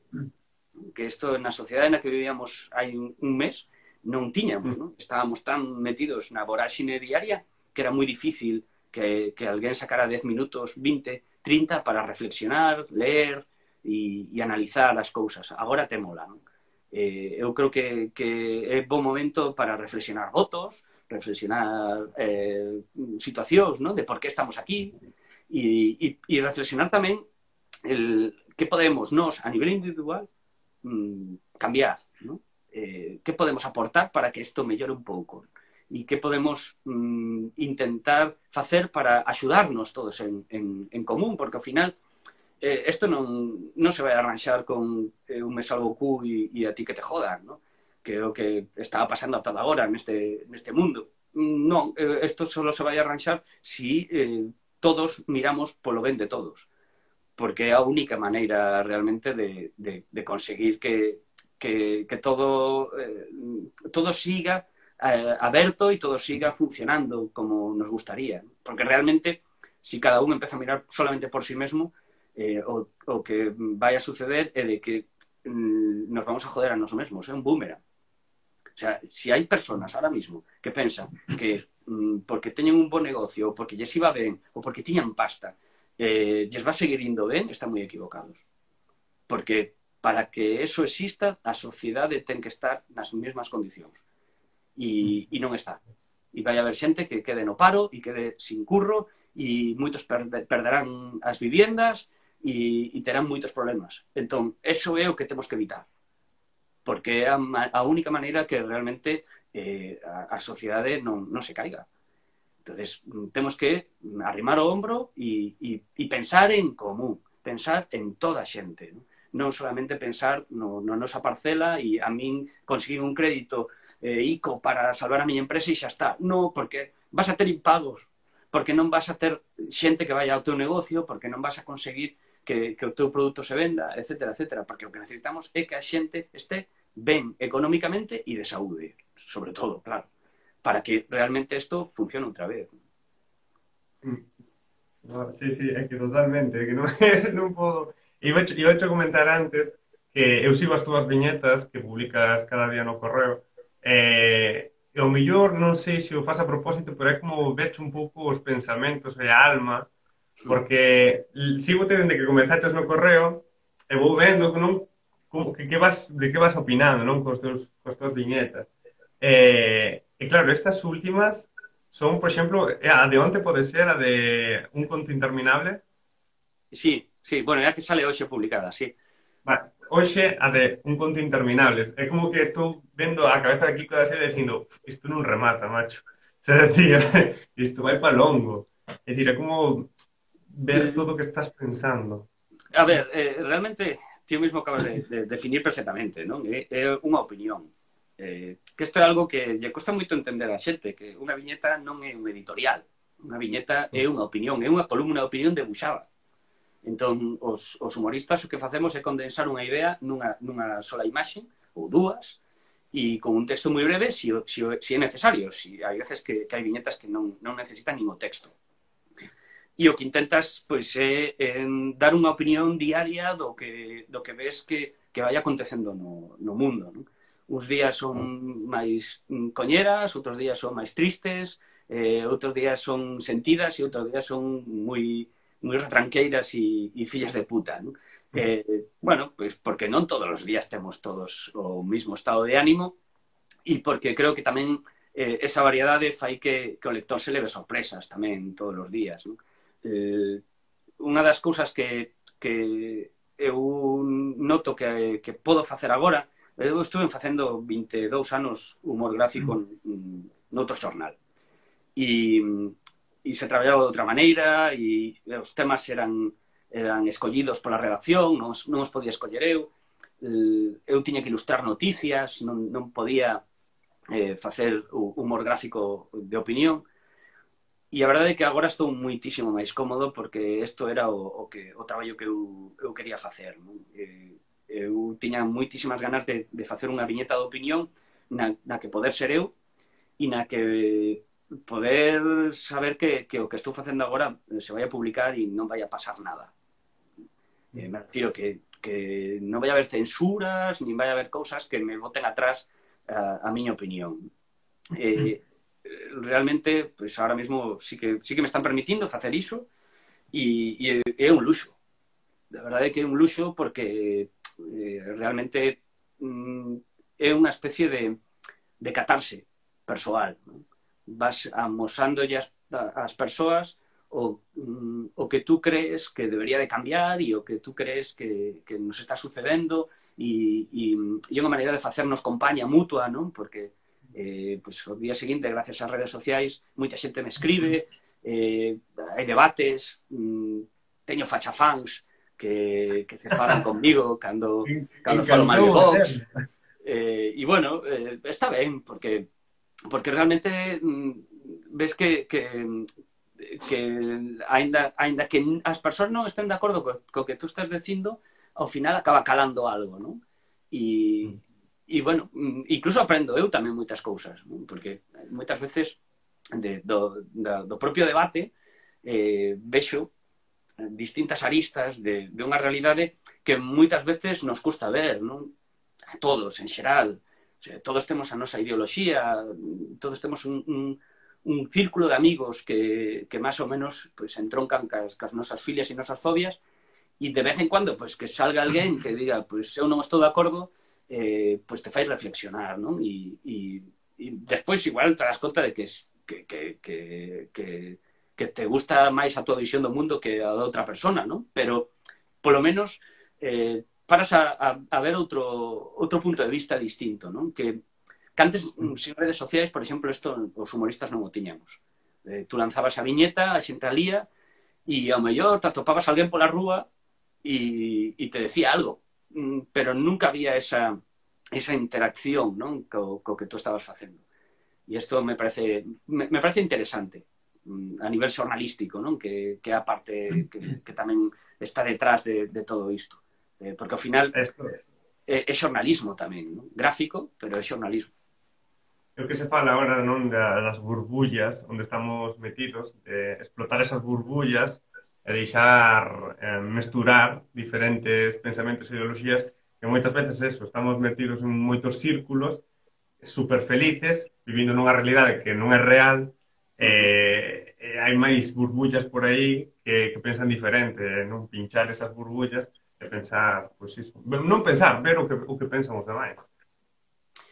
Que isto na sociedade na que vivíamos hai un, un mes non tiñamos, ¿no? Estábamos tan metidos na voráxine diaria que era moi difícil que, que alguén sacara dez minutos, veinte, trinta para reflexionar, ler e, e analizar as cousas. Agora te mola, ¿no? Eh, eu creo que, que é bom momento para reflexionar votos, reflexionar eh, situacións, ¿no? De por que estamos aquí e, e, e reflexionar tamén el, que podemos nos a nivel individual mm, cambiar, ¿no? Eh, que podemos aportar para que isto mellore un pouco e que podemos mm, intentar facer para axudarnos todos en, en, en común, porque ao final isto eh, non, non se vai arranxar con eh, un me salvo cu e, e a ti que te jodan, ¿no? Que o que estaba pasando ata agora neste, neste mundo. Non, isto só se vai arranxar se si, eh, todos miramos polo ben de todos. Porque é a única maneira realmente de, de, de conseguir que, que, que todo, eh, todo siga eh, aberto e todo siga funcionando como nos gustaría. Porque realmente, se si cada un empeza a mirar solamente por sí mesmo, eh, o, o que vai a suceder é de que mm, nos vamos a joder a nos mesmos, é eh, un boomerang. O sea, si hay personas ahora mismo que piensan que mm, porque teñen un buen negocio, o porque les iba bien, o porque tiñan pasta, eh, les va a seguir indo bien, están muy equivocados. Porque para que eso exista, a sociedade ten que estar nas mesmas condicións. E, e non está. E vai haber xente que quede no paro, e quede sin curro, e moitos perderán as viviendas, e, e terán moitos problemas. Entón, eso é o que temos que evitar. Porque é a, a única maneira que realmente eh, a, a sociedade non, non se caiga. Entonces temos que arrimar o hombro e, e, e pensar en común, pensar en toda a xente, ¿no? Non solamente pensar no, no nosa parcela e a min conseguir un crédito eh, ICO para salvar a miña empresa e xa está. Non, porque vas a ter impagos, porque non vas a ter xente que vaya ao teu negocio, porque non vas a conseguir Que, que o teu produto se venda, etcétera, etcétera, porque o que necesitamos é que a xente este ben económicamente e de saúde, sobre todo, claro, para que realmente isto funcione outra vez. No, sí, sí, é que totalmente, é que non, non podo... Iba a comentar antes que eu sigo as túas viñetas que publicas cada día no correo, e eh, o mellor, non sei se o faz a propósito, pero é como vecho un pouco os pensamentos e a alma. Porque sigo te dende que comenzaches no correo e vou vendo que non, como, que, que vas, de que vas opinando, non, cos teus, cos teus viñetas. E, e claro, estas últimas son, por exemplo, a de onte pode ser a de Un Conto Interminable? Sí, sí, bueno, é que sale hoxe publicada, sí. Vale, hoxe a de Un Conto Interminable. É como que estou vendo a cabeza de Kiko da Silva dicindo, isto non remata, macho. Se decía, isto vai pa longo. É dicir, é como... ver todo o que estás pensando. A ver, eh, realmente ti mesmo acabas de, de definir perfectamente, non? É, é unha opinión. Eh, que isto é algo que lle custa moito entender a xente, que unha viñeta non é un editorial, Unha viñeta é unha opinión, é unha columna de opinión de Buxaba. Entón, os, os humoristas o que facemos é condensar unha idea nunha, nunha sola imaxe, ou dúas, e con un texto moi breve, se si, si, si é necesario. Si, hai veces que, que hai viñetas que non, non necesitan nin o texto. E o que intentas, pois, é, é dar unha opinión diaria do que, do que ves que, que vai acontecendo no, no mundo, non? Uns días son máis coñeras, outros días son máis tristes, eh, outros días son sentidas e outros días son moi, moi retranqueiras e, e fillas de puta, non? Eh, bueno, pois porque non todos os días temos todos o mismo estado de ánimo e porque creo que tamén eh, esa variedade fai que, que o lector se leve sorpresas tamén todos os días, non? Eh, unha das cousas que, que eu noto que, que podo facer agora. Eu estuve facendo vinte e dous anos humor gráfico noutro xornal. E, e se traballaba de outra maneira, e os temas eran, eran escollidos pola redacción, non os, non os podía escoller eu. Eu tiña que ilustrar noticias, non, non podía eh, facer humor gráfico de opinión. E a verdade é que agora estou moitísimo máis cómodo, porque isto era o, o, que, o traballo que eu, eu quería facer, non? Eh, eu tiña moitísimas ganas de, de facer unha viñeta de opinión na, na que poder ser eu e na que poder saber que, que o que estou facendo agora se vai a publicar e non vai a pasar nada. Eh, me refiro que, que non vai a haber censuras, nin vai a haber cousas que me boten atrás a, a miña opinión. Eh, realmente, pues, ahora mesmo sí que, sí que me están permitindo facer iso e, e é un luxo. A verdade é que é un luxo porque... realmente mm, é unha especie de, de catarse persoal, non? Vas amosándolle as, as persoas o, mm, o que tú crees que debería de cambiar e o que tú crees que, que nos está sucedendo e, e, e é unha maneira de facernos compañía mutua, non? Porque eh, pues, o día seguinte, gracias ás redes sociais, moita xente me escribe, eh, hai debates, mm, teño fachafans Que, que se falan conmigo cando, cando falo mal de Vox. Eh, y bueno, eh, está ben, porque, porque realmente mm, ves que, que, que ainda, ainda que as persoas non estén de acordo co, co que tú estás dicindo, ao final acaba calando algo, non? E, mm. e bueno, incluso aprendo eu tamén moitas cousas, non? Porque moitas veces de, do, da, do propio debate eh, vexo distintas aristas de, de unha realidade que moitas veces nos custa ver, non? A todos, en xeral. O sea, todos temos a nosa ideoloxía, todos temos un, un, un círculo de amigos que, que máis ou menos pues, entroncan cas, cas nosas filias e nosas fobias e de vez en cuando pues, que salga alguén que diga pues, eu non estou de acordo, eh, pues, te fai reflexionar, non? E, e, e despois igual te das conta de que que, que, que, que que te gusta máis a túa visión do mundo que a da outra persona, non? Pero, polo menos, eh, paras a, a, a ver outro, outro punto de vista distinto, non? Que, que antes, sin redes sociais, por exemplo, esto os humoristas non o tiñamos. Eh, tú lanzabas a viñeta, a xente alía, e ao mellor te atopabas alguén pola rúa e, e te decía algo. Pero nunca había esa, esa interacción, non? Co, co que tú estabas facendo. E isto me parece, me, me parece interesante a nivel xornalístico, non? Que, que a parte que, que tamén está detrás de, de todo isto. Eh, porque ao final esto, esto. É, é xornalismo tamén, non? Gráfico, pero é xornalismo. Creo que se fala agora, non, das burbullas onde estamos metidos, de explotar esas burbullas e deixar eh, mesturar diferentes pensamentos e ideoloxías que moitas veces eso, estamos metidos en moitos círculos superfelices, vivindo nunha realidade que non é real. Eh, eh, hai máis burbullas por aí que, que pensan diferente, non pinchar esas burbullas e pensar, pois iso, non pensar, ver o que, o que pensan os demais.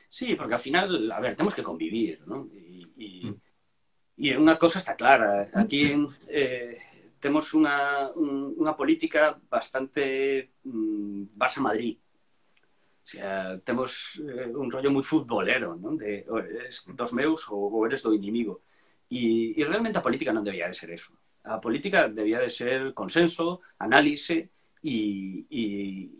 Sí, porque ao final, a ver, temos que convivir, non? E, e, mm. e unha cousa está clara, aquí eh, temos unha, un, unha política bastante mm, Barça-Madrid. O sea, temos eh, un rollo moi futbolero, non? De, eres dos meus ou eres do inimigo. E, e realmente a política non debía de ser eso. A política debía de ser consenso, análise e, e,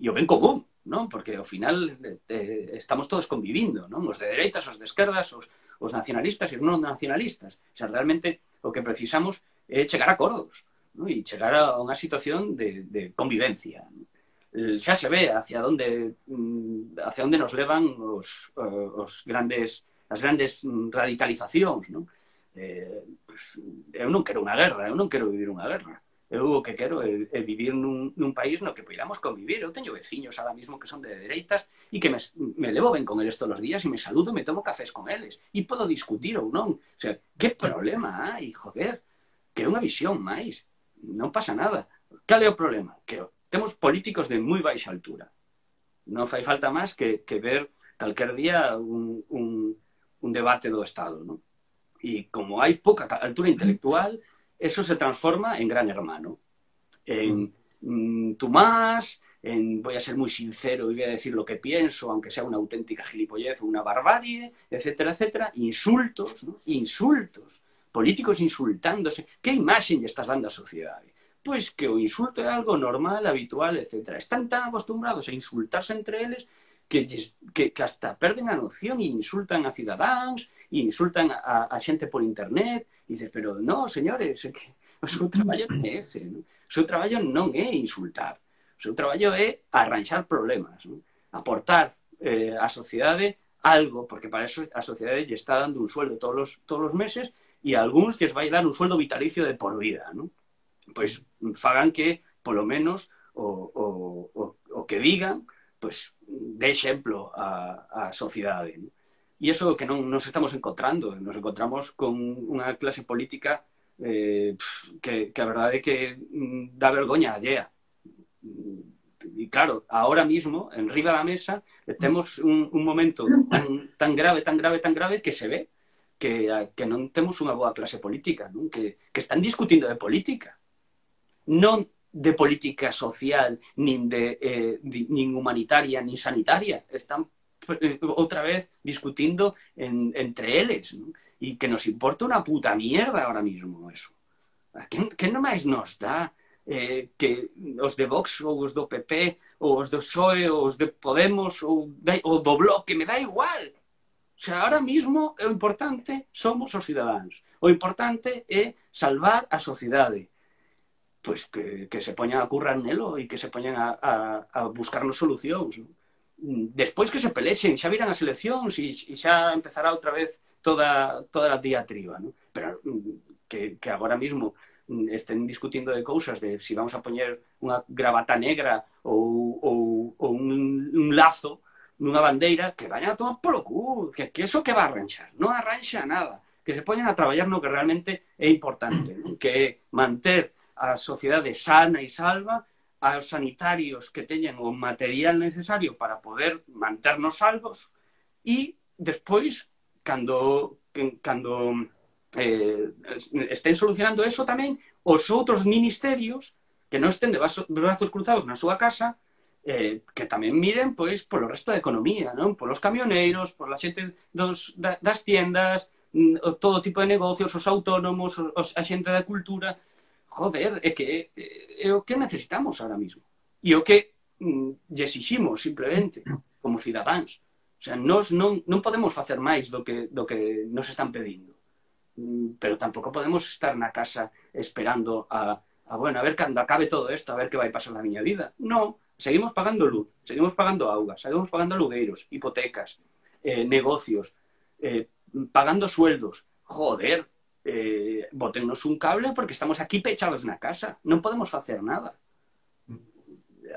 e o ben común, non? Porque ao final eh, estamos todos convivindo, non? Os de dereitas, os de esquerdas, os, os nacionalistas e os non nacionalistas. O sea, realmente o que precisamos é chegar a acordos, ¿no? E chegar a unha situación de, de convivencia. Xa se ve hacia onde hacia onde nos levan os, os grandes as grandes radicalizacións, ¿no? Eh, pues, eu non quero unha guerra, eu non quero vivir unha guerra. Eu o que quero é, é vivir nun, nun país no que podamos convivir. Eu teño veciños ahora mismo que son de dereitas e que me, me levo ben con eles todos os días e me saludo e me tomo cafés con eles. E podo discutir ou non. O sea, que problema hai, joder? Que é unha visión máis. Non pasa nada. Cal é o problema? Que temos políticos de moi baixa altura. Non fai falta máis que, que ver calquer día un, un, un debate do Estado, ¿no? E como hai pouca altura intelectual, eso se transforma en gran hermano. En mm, tú más, en voy a ser moi sincero e voy a decir lo que pienso, aunque sea unha auténtica gilipollez ou unha barbarie, etcétera, etcétera. Insultos, ¿no? Insultos. Políticos insultándose. Que imagen lle estás dando á sociedade? Pois que o insulto é algo normal, habitual, etcétera. Están tan acostumbrados a insultarse entre eles que, que, que hasta perden a noción e insultan a cidadáns, e insultan a, a xente por internet. E dices, pero no, señores, é que o seu traballo non é ese, ¿no? O seu traballo non é insultar. O seu traballo é arranxar problemas, ¿no? Aportar eh, a sociedade algo, porque para eso a sociedade lle está dando un sueldo todos os, todos os meses e a algúns lles vai dar un sueldo vitalicio de por vida, ¿no? Pois fagan que, polo menos, o, o, o, o que digan, pois, dé exemplo a, a sociedade, ¿no? E iso que non nos estamos encontrando. Nos encontramos con unha clase política eh, que, que a verdade é que dá vergoña allea. E claro, ahora mismo, en riba da mesa, temos un, un momento tan, tan grave, tan grave, tan grave, que se ve que, que non temos unha boa clase política, non? Que, que están discutindo de política. Non de política social, nin, de, eh, di, nin humanitaria, nin sanitaria. Están outra vez discutindo en, entre eles, ¿no? E que nos importa unha puta mierda ahora mismo eso. Que, que non máis nos dá eh, que os de Vox ou os do P P ou os do P S O E ou os de Podemos ou, de, ou do Bloque, me dá igual. O sea, ahora mismo o importante somos os cidadáns. O importante é salvar a sociedade. Pois que, que se poñan a currar nelo e que se poñan a, a, a buscarnos solucións, ¿no? Despois que se pelexen, xa virán as eleccións e, e xa empezará outra vez toda, toda a diatriba, ¿no? Pero que, que agora mismo estén discutindo de cousas de se si vamos a poñer unha gravata negra ou, ou, ou un, un lazo nunha bandeira, que vayan a tomar polo cu, que, que eso que va a arranxar, non arranxa nada, que se poñan a traballar no que realmente é importante, ¿no? Que é manter a sociedade sana e salva, aos sanitarios que teñen o material necesario para poder manternos salvos, e despois, cando, cando eh, estén solucionando eso tamén, os outros ministerios que non estén de brazos cruzados na súa casa, eh, que tamén miren pois polo resto da economía, non? Polos camioneiros, pola xente dos, das tiendas, todo tipo de negocios, os autónomos, os, a xente da cultura. Joder, é que é o que necesitamos ahora mismo. E o que lle exiximos simplemente como cidadáns. O sea, nós non, non podemos facer máis do que, do que nos están pedindo. Pero tampouco podemos estar na casa esperando a, a bueno, a ver cando acabe todo isto, a ver que vai pasar na miña vida. Non, seguimos pagando luz, seguimos pagando auga, seguimos pagando alugueiros, hipotecas, eh, negocios, eh, pagando sueldos. Joder, Eh, botennos un cable porque estamos aquí pechados na casa, non podemos facer nada.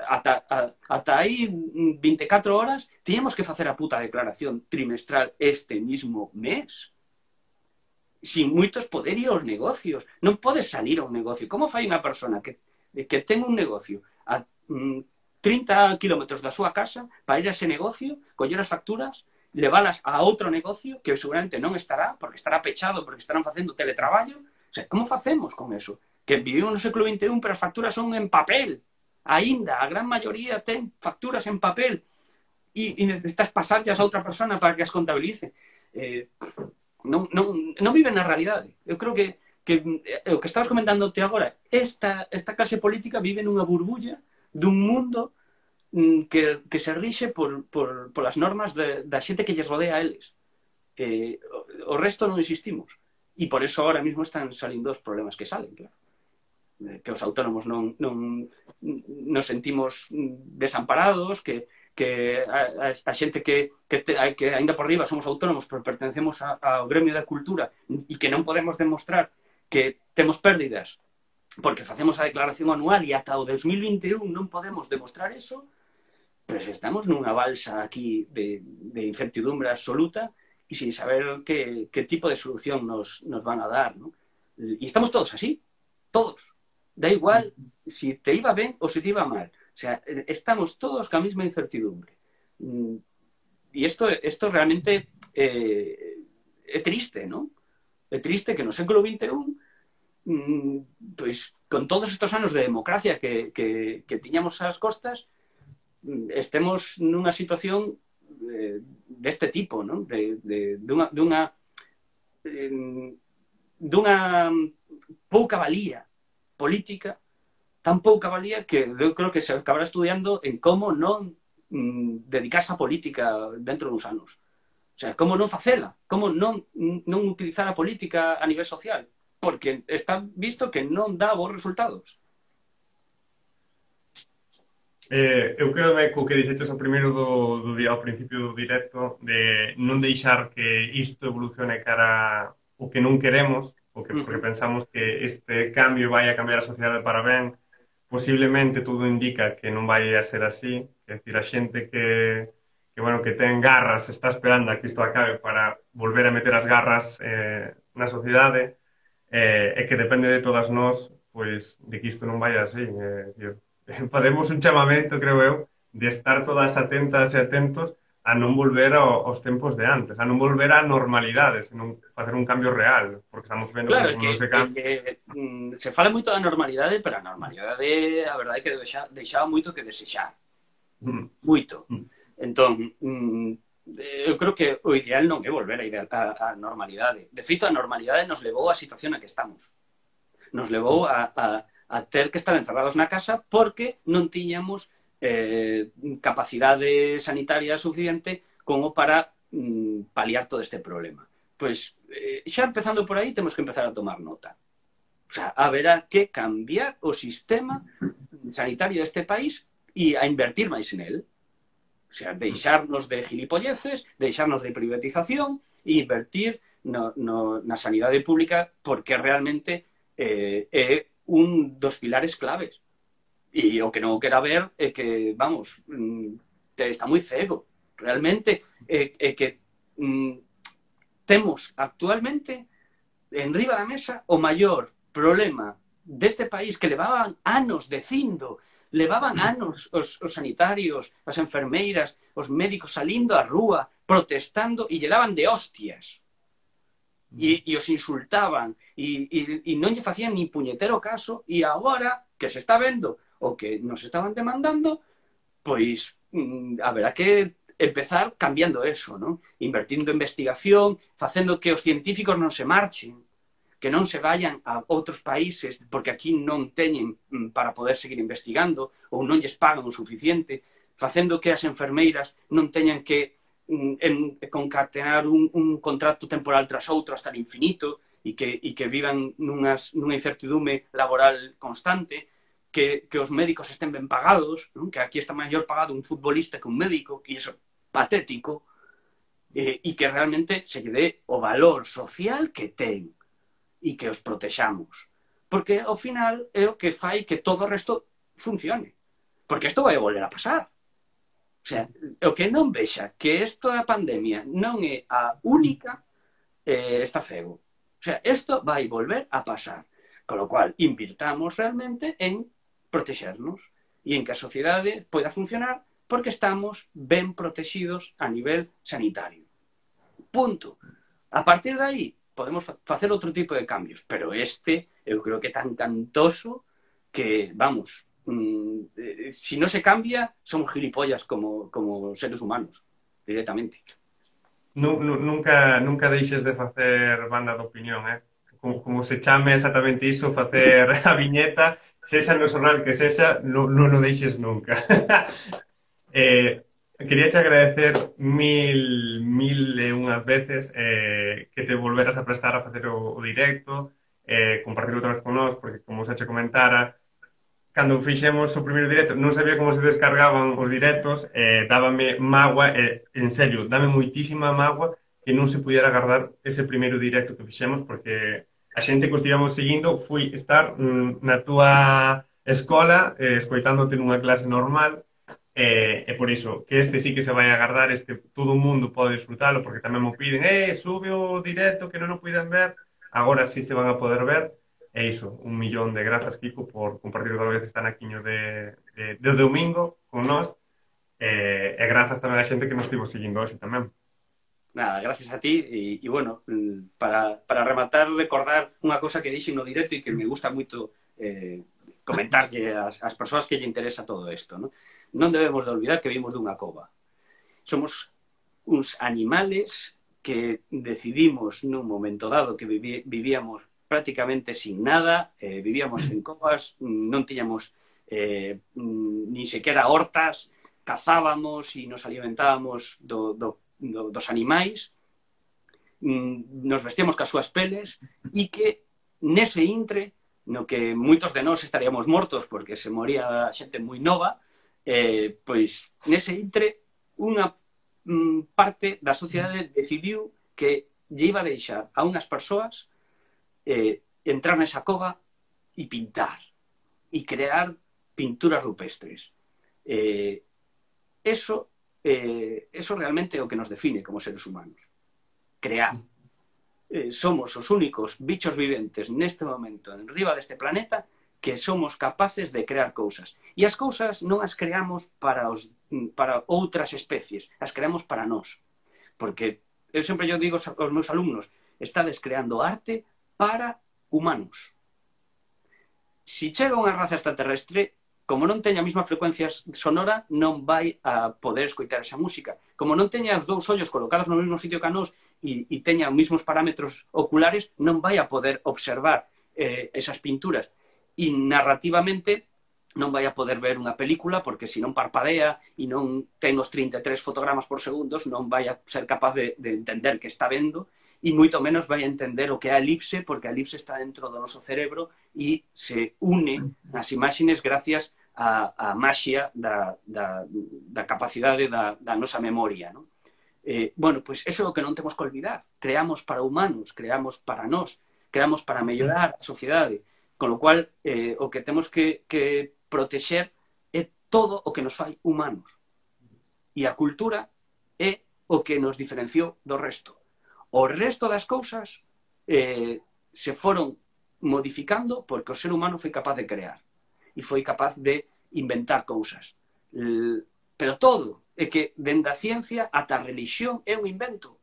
Ata, a, ata aí veinticuatro horas tiñemos que facer a puta declaración trimestral este mismo mes. Sin moitos poder ir aos negocios, non podes salir a un negocio. Como fai unha persona que, que ten un negocio a mm, treinta kilómetros da súa casa para ir a ese negocio, coller as facturas, leválas a outro negocio que seguramente non estará, porque estará pechado, porque estarán facendo teletraballo? O sea, como facemos con eso? Que vivimos no século veintiuno, pero as facturas son en papel. Ainda, a gran maioría ten facturas en papel e, e necesitas pasarlas a outra persona para que as contabilice. Eh, non, non, non viven na realidade. Eu creo que, que o que estabas comentándote agora, esta, esta clase política vive nunha burbulla dun mundo que, que se rixe por, por, por as normas de, da xente que lles rodea a eles. Eh, o, o resto non existimos. E por eso ahora mismo están salindo os problemas que salen, claro. Que os autónomos non, non, nos sentimos desamparados, que, que a, a xente que, que, te, que ainda por riba somos autónomos, pero pertencemos a, ao gremio da cultura e que non podemos demostrar que temos pérdidas porque facemos a declaración anual e ata o dos mil vinte e un non podemos demostrar eso, pois estamos nunha balsa aquí de, de incertidumbre absoluta e sin saber que, que tipo de solución nos, nos van a dar, ¿no? E estamos todos así, todos. Da igual si te iba bien o si te iba mal. O sea, estamos todos con la misma incertidumbre. Y esto, esto realmente eh, es triste, ¿no? Es triste que no sé, en el siglo veintiuno, pues, con todos estos años de democracia que, que, que teníamos a las costas, estemos en una situación eh, de este tipo, ¿no? De, de, de una... de una, eh, de una pouca valía política, tan pouca valía que eu creo que se acabará estudiando en como non mm, dedicarse a política dentro duns anos. O sea, como non facela, como non, non utilizar a política a nivel social, porque está visto que non dá bons resultados. Eh, eu quedo ben co que dixetes o primeiro do, do día, ao principio do directo, de non deixar que isto evolucione cara o que non queremos, porque, porque pensamos que este cambio vai a cambiar a sociedade para ben. Posiblemente todo indica que non vai a ser así, é dicir, a xente que, que, bueno, que ten garras está esperando a que isto acabe para volver a meter as garras eh, na sociedade, eh, e que depende de todas nós, pois, de que isto non vai así. Eh, Podemos un chamamento, creo eu, de estar todas atentas e atentos a non volver aos tempos de antes, a non volver á normalidade, senón facer un cambio real, porque estamos vendo... Claro, que, se, que, que se fala moito da normalidade, pero a normalidade, a verdade é que deixaba, deixaba moito que desexar. Mm. Moito. Mm. Entón, mm, eu creo que o ideal non é volver a ideal, a, a normalidade. De feito, a normalidade nos levou á situación a que estamos. Nos levou a, a, a ter que estar encerrados na casa porque non tiñamos... Eh, capacidade sanitaria suficiente como para mm, paliar todo este problema. Pois, eh, xa empezando por aí, temos que empezar a tomar nota. O sea, haberá que cambiar o sistema sanitario deste país e a invertir máis nel. O sea, deixarnos de gilipolleces, deixarnos de privatización e invertir no, no, na sanidade pública, porque realmente eh, é un dos pilares claves. E o que non quero ver é que, vamos, está moi cego. Realmente, é, é que mm, temos actualmente en riba da mesa o maior problema deste país que levaban anos dicindo, levaban anos os, os sanitarios, as enfermeiras, os médicos salindo á rúa, protestando e llevaban de hostias. E, e os insultaban e, e, e non lle facían ni puñetero caso e agora que se está vendo o que nos estaban demandando, pois haberá que empezar cambiando eso, ¿no? Invertindo en investigación, facendo que os científicos non se marchen, que non se vayan a outros países porque aquí non teñen para poder seguir investigando ou non lles pagan o suficiente, facendo que as enfermeiras non teñan que en, concatenar un, un contrato temporal tras outro hasta o infinito e que, e que vivan nunhas, nunha incertidume laboral constante, Que, que os médicos estén ben pagados, ¿no? Que aquí está maior pagado un futbolista que un médico, e iso patético, e eh, que realmente se lle dé o valor social que ten, e que os protexamos. Porque, ao final, é o que fai que todo o resto funcione. Porque isto vai volver a pasar. O sea, o que non vexa que esta pandemia non é a única, eh, está cego. O sea, isto vai volver a pasar. Con lo cual, invirtamos realmente en protegernos y en que a sociedade poida funcionar porque estamos ben protegidos a nivel sanitario. Punto. A partir de aí, podemos facer outro tipo de cambios, pero este, eu creo que é tan cantoso que, vamos, mmm, eh, si non se cambia, somos gilipollas como, como seres humanos, directamente. No, no, nunca, nunca deixes de facer banda de opinión, eh? Como, como se chame exactamente iso, facer a viñeta, sexa no xornal que sexa, non o deixes nunca. eh, Quería te agradecer mil, mil e unhas veces eh, que te volveras a prestar a facer o, o directo, eh, compartirlo outra vez con nós, porque como xa che comentara, cando fixemos o primeiro directo, non sabía como se descargaban os directos, eh, dábame mágoa, eh, en serio, dame moitísima mágoa que non se pudiera agardar ese primeiro directo que fixemos, porque a xente que os estivamos seguindo foi estar mm, na túa escola, eh, escoitándote nunha clase normal. Eh, e por iso, que este sí que se vai agardar, este todo o mundo pode disfrutalo, porque tamén mo piden, eh, sube o directo que non o puidan ver, agora sí se van a poder ver. E iso, un millón de grazas, Kiko, por compartir outra vez esta naquiño de, de, de domingo con nós, eh, e grazas tamén a xente que nos estivo seguindo hoxe tamén. Nada, gracias a ti, e, e bueno, para, para rematar, recordar unha cosa que dixen no directo e que me gusta moito eh, comentarlle as, as persoas que lle interesa todo isto, ¿no? Non debemos de olvidar que vimos dunha cova. Somos uns animales que decidimos nun momento dado que vivíamos prácticamente sin nada, eh, vivíamos en covas, non tiñamos eh, nin sequera hortas, cazábamos e nos alimentábamos do, do, do, dos animais, nos vestíamos cas súas peles e que nese intre no que moitos de nós estaríamos mortos porque se moría xente moi nova, eh, pois nese intre unha mm, parte da sociedade decidiu que lle iba a deixar a unhas persoas eh, entrar nesa cova e pintar e crear pinturas rupestres. Eh, eso, eh, eso realmente é o que nos define como seres humanos. Crear. Eh, somos os únicos bichos viventes neste momento en riba deste planeta que somos capaces de crear cousas. E as cousas non as creamos para, os, para outras especies, as creamos para nós. Porque eu sempre yo digo aos meus alumnos, estades creando arte para humanos. Se chega unha raza extraterrestre, como non teña a mesma frecuencia sonora, non vai a poder escoitar esa música. Como non teña os dous ollos colocados no mesmo sitio que a nós e, e teña os mesmos parámetros oculares, non vai a poder observar eh, esas pinturas. E narrativamente non vai a poder ver unha película porque se non parpadea e non ten os trinta e tres fotogramas por segundos, non vai a ser capaz de, de entender que está vendo e moito menos vai a entender o que é a elipse, porque a elipse está dentro do noso cerebro e se une as imaxines gracias a, a maxia da, da, da capacidade da, da nosa memoria, ¿no? Eh, bueno, pois eso é o que non temos que olvidar. Creamos para humanos, creamos para nós, creamos para mellorar a sociedade, con lo cual eh, o que temos que, que protexer é todo o que nos fai humanos. E a cultura é o que nos diferenciou do resto. O resto das cousas eh, se foron modificando porque o ser humano foi capaz de crear e foi capaz de inventar cousas. Pero todo é que dende a ciencia ata a religión é un invento.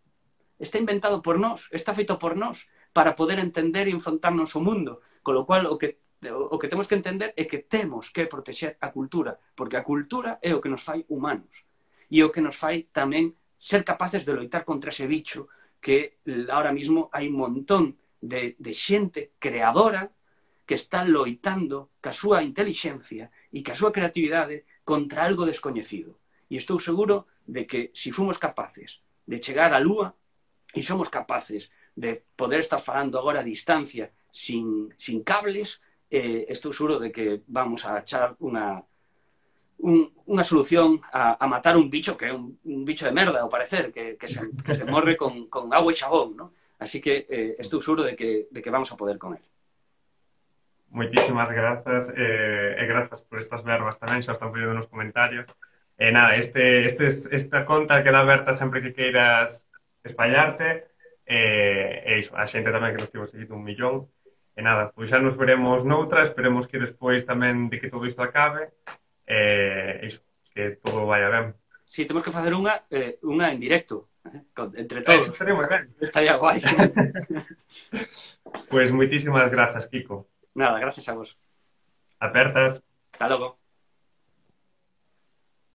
Está inventado por nós, está feito por nós para poder entender e enfrontarnos ao mundo. Con lo cual, o que, o que temos que entender é que temos que protexer a cultura, porque a cultura é o que nos fai humanos e o que nos fai tamén ser capaces de loitar contra ese bicho que ahora mismo hai un montón de, de xente creadora que está loitando ca súa intelixencia e ca súa creatividade contra algo descoñecido. E estou seguro de que se fomos capaces de chegar á Lúa e somos capaces de poder estar falando agora a distancia sin, sin cables, eh, estou seguro de que vamos a achar unha un, unha solución a, a matar un bicho que é un, un bicho de merda, ao parecer, que, que, se, que se morre con, con agua e xabón, ¿no? Así que eh, estou seguro de que, de que vamos a poder con él. Moitísimas grazas, eh, e grazas por estas verbas tamén, xa están pedindo nos comentarios. Eh, nada, este, este, esta conta queda aberta sempre que queiras espallarte. Eh, e iso, a xente tamén que nos tivo seguido un millón. E nada, pois xa nos veremos noutra, esperemos que despois tamén de que todo isto acabe, eh, iso, que todo vaya ben. Si, sí, temos que facer unha, eh, unha en directo, eh, entre todos. Eso estaría moi ben. Estaría guai. Pois moitísimas grazas, Kiko. Nada, gracias a vos. Apertas. Hasta logo.